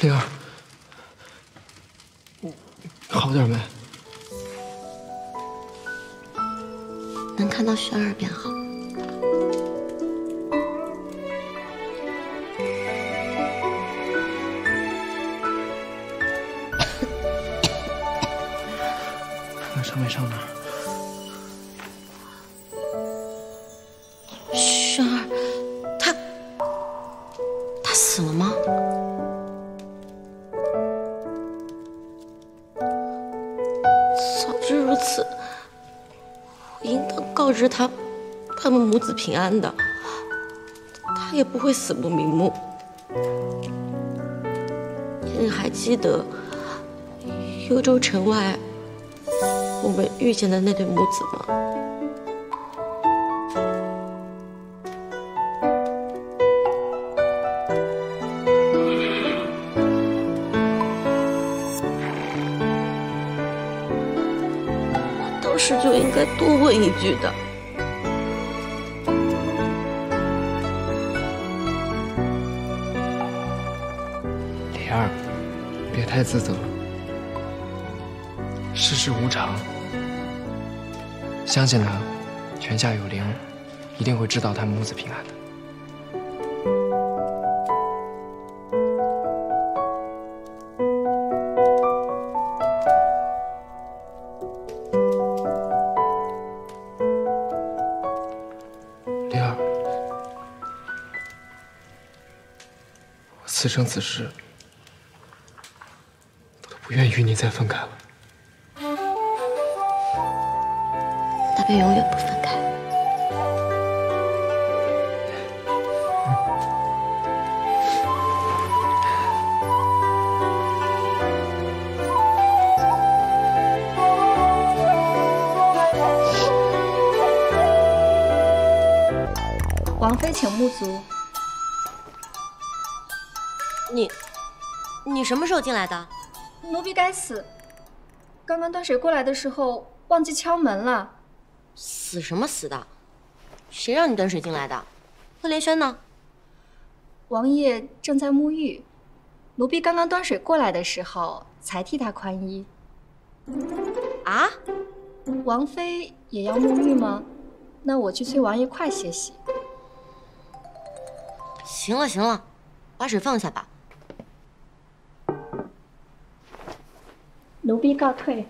灵儿，好点没？能看到轩儿便好。 伤没伤哪儿？轩儿，他他死了吗？早知如此，我应当告知他，他们母子平安的，他也不会死不瞑目。你还记得幽州城外我们遇见的那对母子吗？ 是就应该多问一句的。李二，别太自责了。世事无常，相信他，泉下有灵，一定会知道他母子平安的。 此生此世，我都不愿与你再分开了。那便永远不分开。王妃，请沐足。 你，你什么时候进来的？奴婢该死，刚刚端水过来的时候忘记敲门了。死什么死的？谁让你端水进来的？那莲轩呢？王爷正在沐浴，奴婢刚刚端水过来的时候才替他宽衣。啊？王妃也要沐浴吗？那我去催王爷快些洗。行了行了，把水放下吧。 奴婢告退。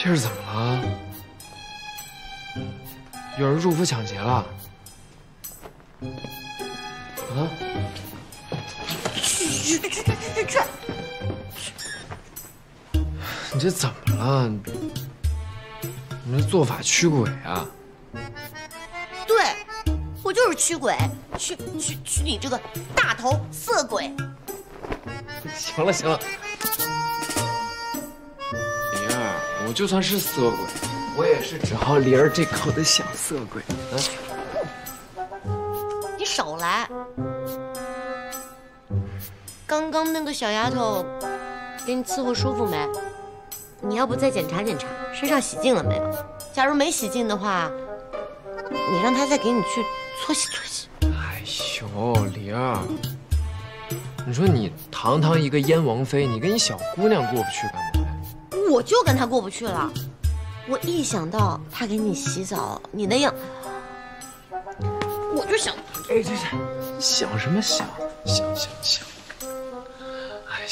这是怎么了？有人入府抢劫了？啊！去去去去去！你这怎么了？你这做法驱鬼啊！对，我就是驱鬼，驱驱驱你这个大头色鬼！行了行了。 我就算是色鬼，我也是只好梨儿这口的小色鬼啊！你少来！刚刚那个小丫头给你伺候舒服没？你要不再检查检查身上洗净了没有？假如没洗净的话，你让她再给你去搓洗搓洗。哎呦，梨儿，你说你堂堂一个燕王妃，你跟一小姑娘过不去干嘛？我就跟她过不去了。我一想到她给你洗澡，你那样，我就想……哎，这这想什么想？想想想！哎呀，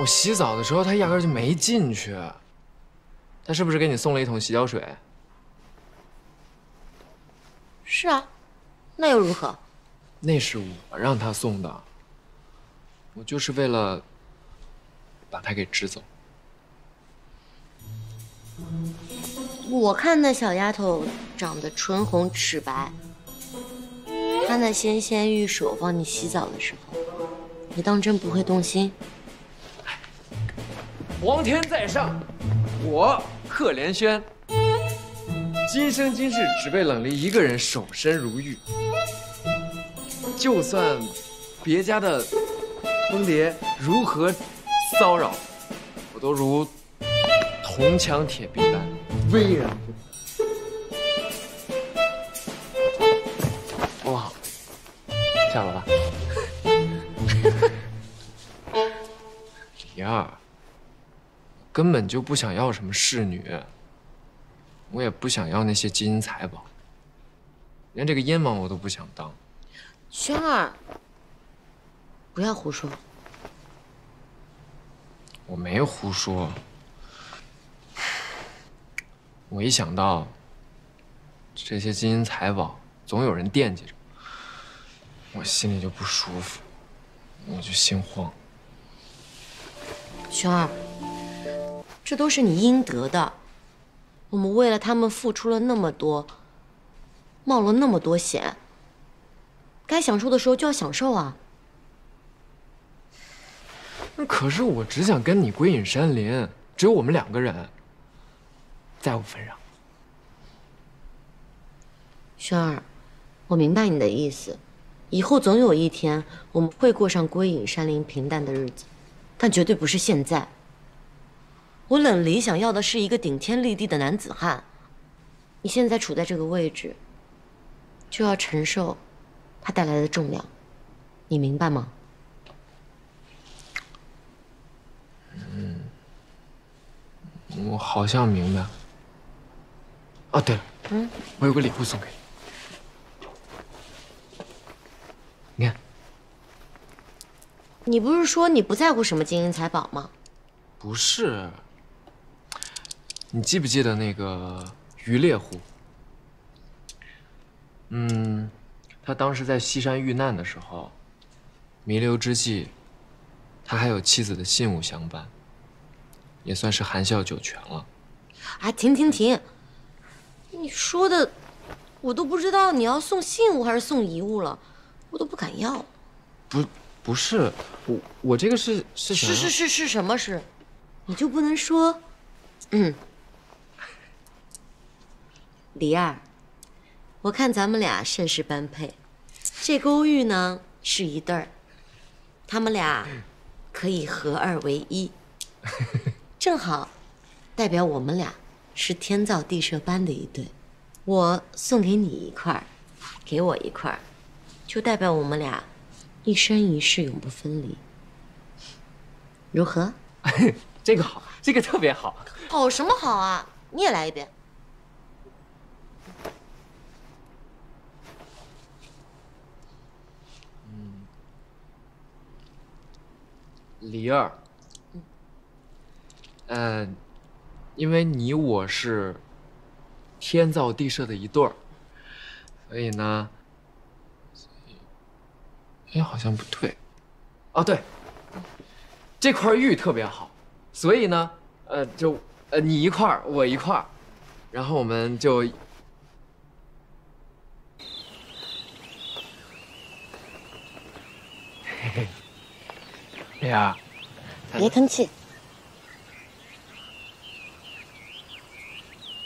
我洗澡的时候她压根就没进去。她是不是给你送了一桶洗脚水？是啊，那又如何？ 那是我让他送的，我就是为了把他给支走。我看那小丫头长得唇红齿白，她那纤纤玉手帮你洗澡的时候，你当真不会动心？皇天在上，我贺连轩，今生今世只为冷离一个人守身如玉。 就算别家的蜂蝶如何骚扰，我都如铜墙铁壁般巍然不动。哇，下楼吧。李二，根本就不想要什么侍女，我也不想要那些金银财宝，连这个燕王我都不想当。 轩儿，不要胡说！我没胡说。我一想到这些金银财宝，总有人惦记着，我心里就不舒服，我就心慌。轩儿，这都是你应得的。我们为了他们付出了那么多，冒了那么多险。 该享受的时候就要享受啊！可是我只想跟你归隐山林，只有我们两个人，在我份上。轩儿，我明白你的意思，以后总有一天我们会过上归隐山林平淡的日子，但绝对不是现在。我冷离想要的是一个顶天立地的男子汉，你现在处在这个位置，就要承受 它带来的重量，你明白吗？嗯，我好像明白。哦，对了，嗯，我有个礼物送给你，你看。你不是说你不在乎什么金银财宝吗？不是。你记不记得那个渔猎户？嗯。 他当时在西山遇难的时候，弥留之际，他还有妻子的信物相伴，也算是含笑九泉了。哎，停停停！你说的，我都不知道你要送信物还是送遗物了，我都不敢要。不，不是我，我这个是是是是是是什么是？你就不能说，嗯，李二。 我看咱们俩甚是般配，这勾玉呢是一对儿，他们俩可以合二为一，正好代表我们俩是天造地设般的一对。我送给你一块，给我一块，就代表我们俩一生一世永不分离，如何？这个好，这个特别好。好什么好啊？你也来一遍。 李二，呃，因为你我是天造地设的一对儿，所以呢，哎，好像不对。哦，对，这块玉特别好，所以呢，呃，就呃你一块儿，我一块儿，然后我们就。 对呀，别吭气。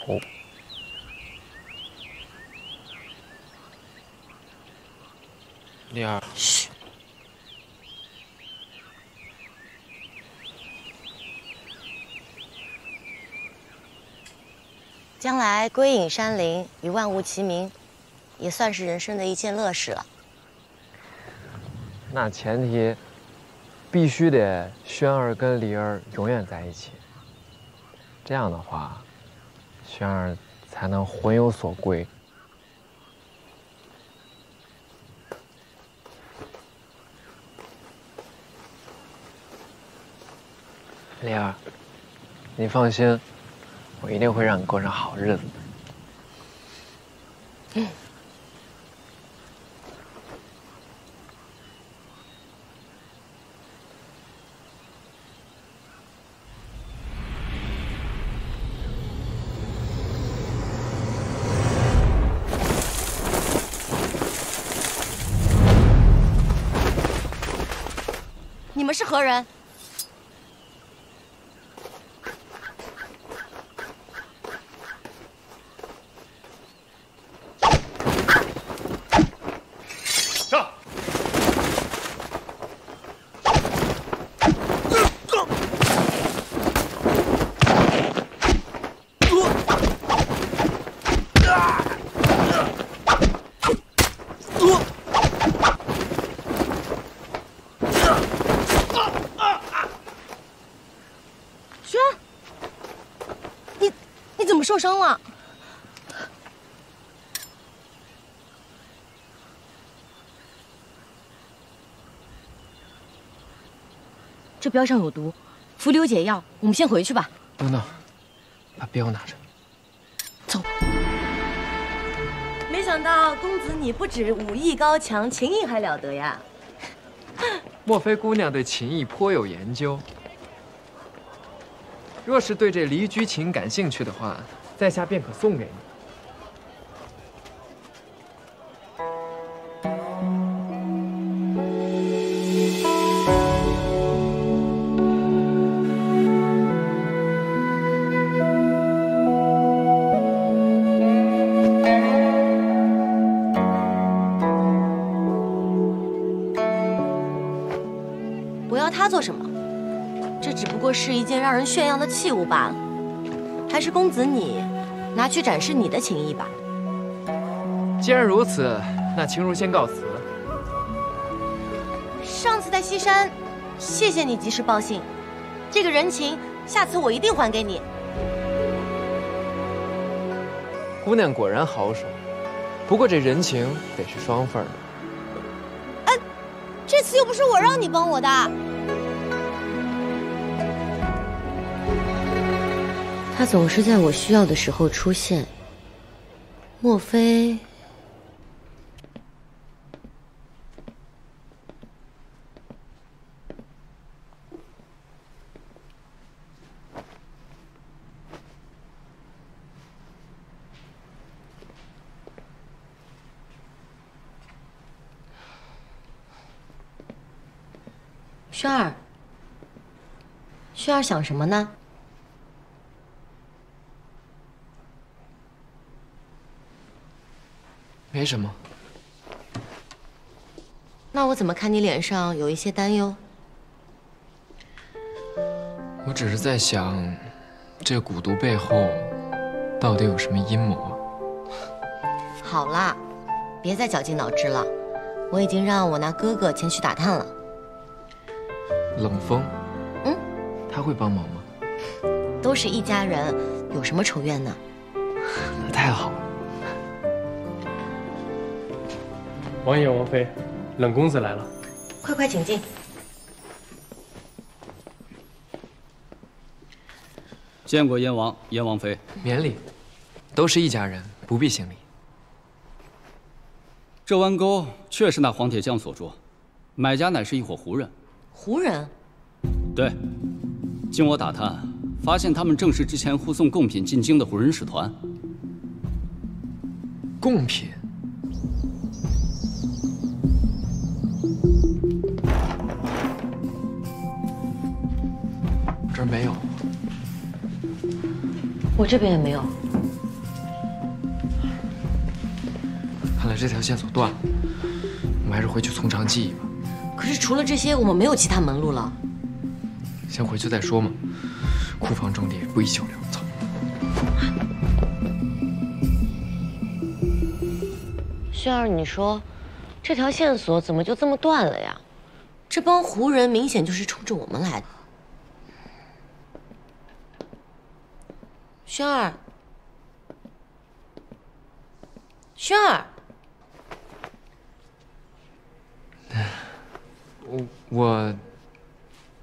哦。丽儿。嘘。将来归隐山林，与万物齐名，也算是人生的一件乐事了。那前提。必须得轩儿跟梨儿永远在一起。这样的话，轩儿才能魂有所归。梨儿，你放心，我一定会让你过上好日子的。嗯。 你们是何人？上！受伤了，这镖上有毒，服硫解药。我们先回去吧。等等，把镖拿着。走。没想到公子你不止武艺高强，琴艺还了得呀。莫非姑娘对琴艺颇有研究？若是对这离居琴感兴趣的话。 在下便可送给你。 我要它做什么？这只不过是一件让人炫耀的器物罢了。 还是公子你拿去展示你的情谊吧。既然如此，那秦如先告辞。上次在西山，谢谢你及时报信，这个人情下次我一定还给你。姑娘果然豪爽，不过这人情得是双份的。哎，这次又不是我让你帮我的。 他总是在我需要的时候出现。莫非？轩儿，轩儿想什么呢？ 没什么。那我怎么看你脸上有一些担忧？我只是在想，这蛊毒背后到底有什么阴谋啊？好啦，别再绞尽脑汁了。我已经让我那哥哥前去打探了。冷风，嗯，他会帮忙吗？都是一家人，有什么仇怨呢？那太好了。 王爷、王妃，冷公子来了，快快请进。见过燕王、燕王妃，免礼。都是一家人，不必行礼。这弯钩确是那黄铁匠所捉，买家乃是一伙胡人。胡人？对。经我打探，发现他们正是之前护送贡品进京的胡人使团。贡品。 这儿没有，我这边也没有。看来这条线索断了，我们还是回去从长计议吧。可是除了这些，我们没有其他门路了。先回去再说嘛，库房重地，不宜久留。走。 轩儿，你说，这条线索怎么就这么断了呀？这帮胡人明显就是冲着我们来的。轩儿，轩儿，我我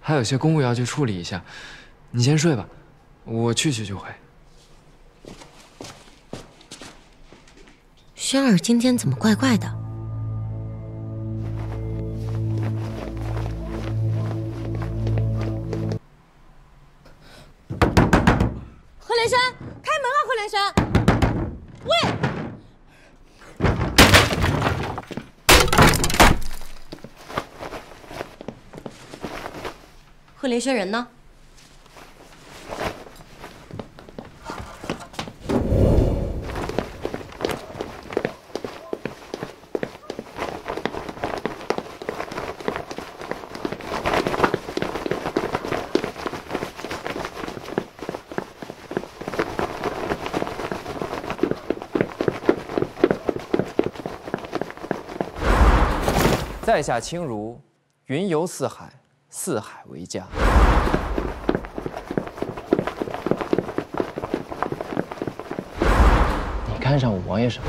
还有些公务要去处理一下，你先睡吧，我去去就回。轩儿今天怎么怪怪的？ 何连山，开门啊！何连山，喂！贺连轩人呢？在下清如，云游四海，四海为家。你看上五王爷什么？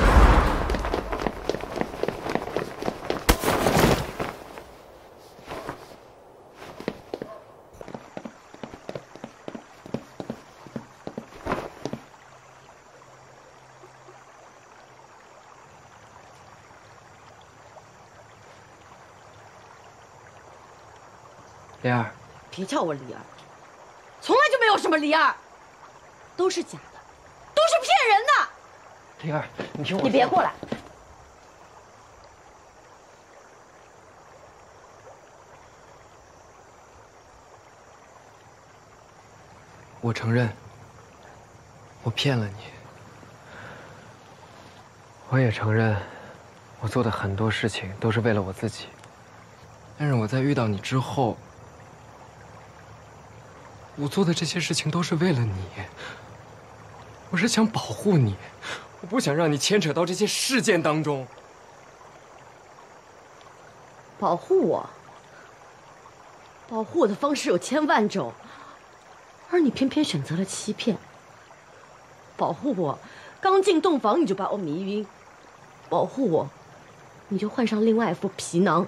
李二，别叫我李二，从来就没有什么李二，都是假的，都是骗人的。李二，你听我，你别过来。我承认，我骗了你。我也承认，我做的很多事情都是为了我自己。但是我在遇到你之后。 我做的这些事情都是为了你，我是想保护你，我不想让你牵扯到这些事件当中。保护我，保护我的方式有千万种，而你偏偏选择了欺骗。保护我，刚进洞房你就把我迷晕；保护我，你就换上另外一副皮囊，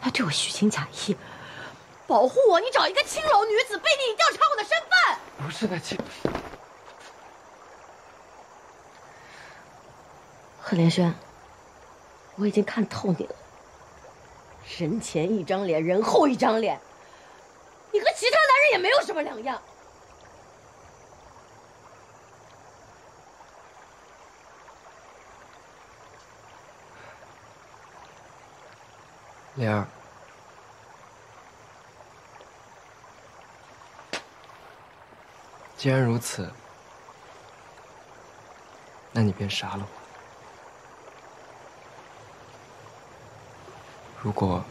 还对我虚情假意。 保护我！你找一个青楼女子背地里调查我的身份，不是在欺。贺连轩，我已经看透你了。人前一张脸，人后一张脸，你和其他男人也没有什么两样。莲儿。 既然如此，那你便杀了我。如果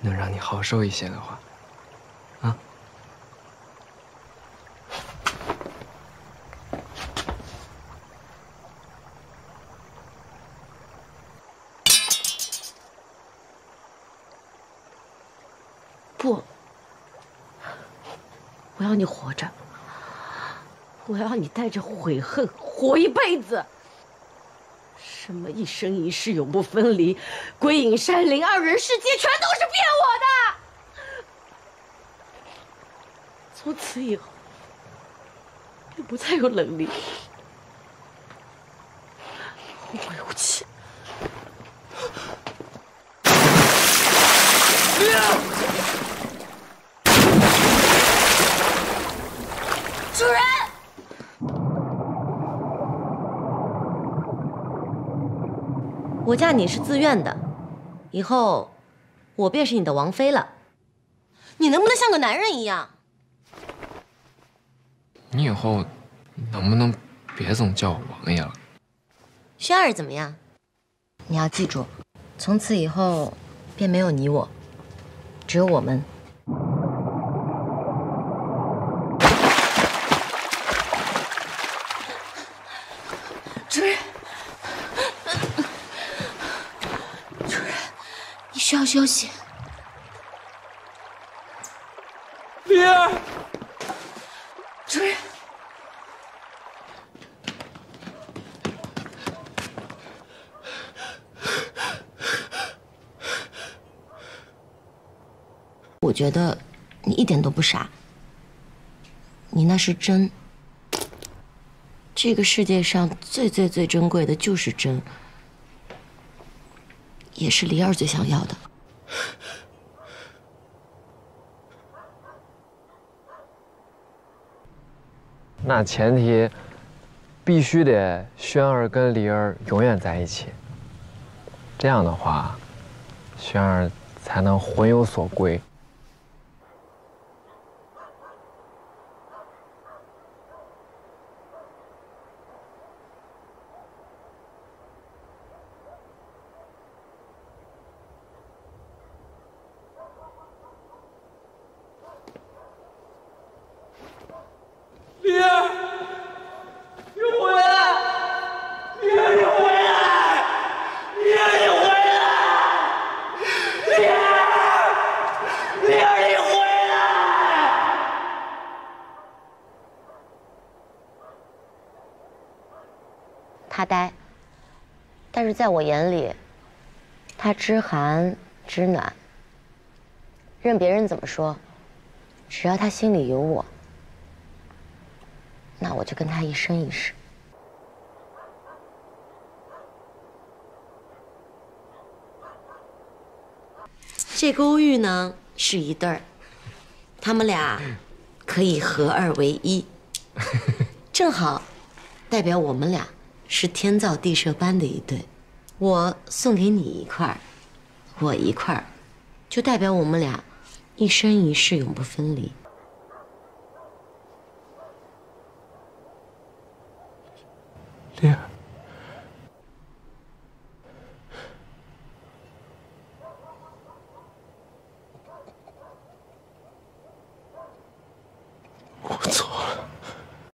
能让你好受一些的话，啊？不。 我要你活着，我要你带着悔恨活一辈子。什么一生一世永不分离，归隐山林，二人世界，全都是骗我的。从此以后，便不再有冷冽，后会无期。 主人，我嫁你是自愿的，以后我便是你的王妃了。你能不能像个男人一样？你以后能不能别总叫我王爷了？轩儿怎么样？你要记住，从此以后便没有你我，只有我们。 主人，主人，休息。灵儿，主任，我觉得你一点都不傻，你那是真。这个世界上最最最珍贵的就是真。 也是黎儿最想要的。那前提，必须得轩儿跟黎儿永远在一起。这样的话，轩儿才能魂有所归。在我眼里，他知寒知暖，任别人怎么说，只要他心里有我，那我就跟他一生一世。这勾玉呢是一对儿，他们俩可以合二为一，正好代表我们俩是天造地设般的一对。 我送给你一块，我一块，就代表我们俩一生一世永不分离。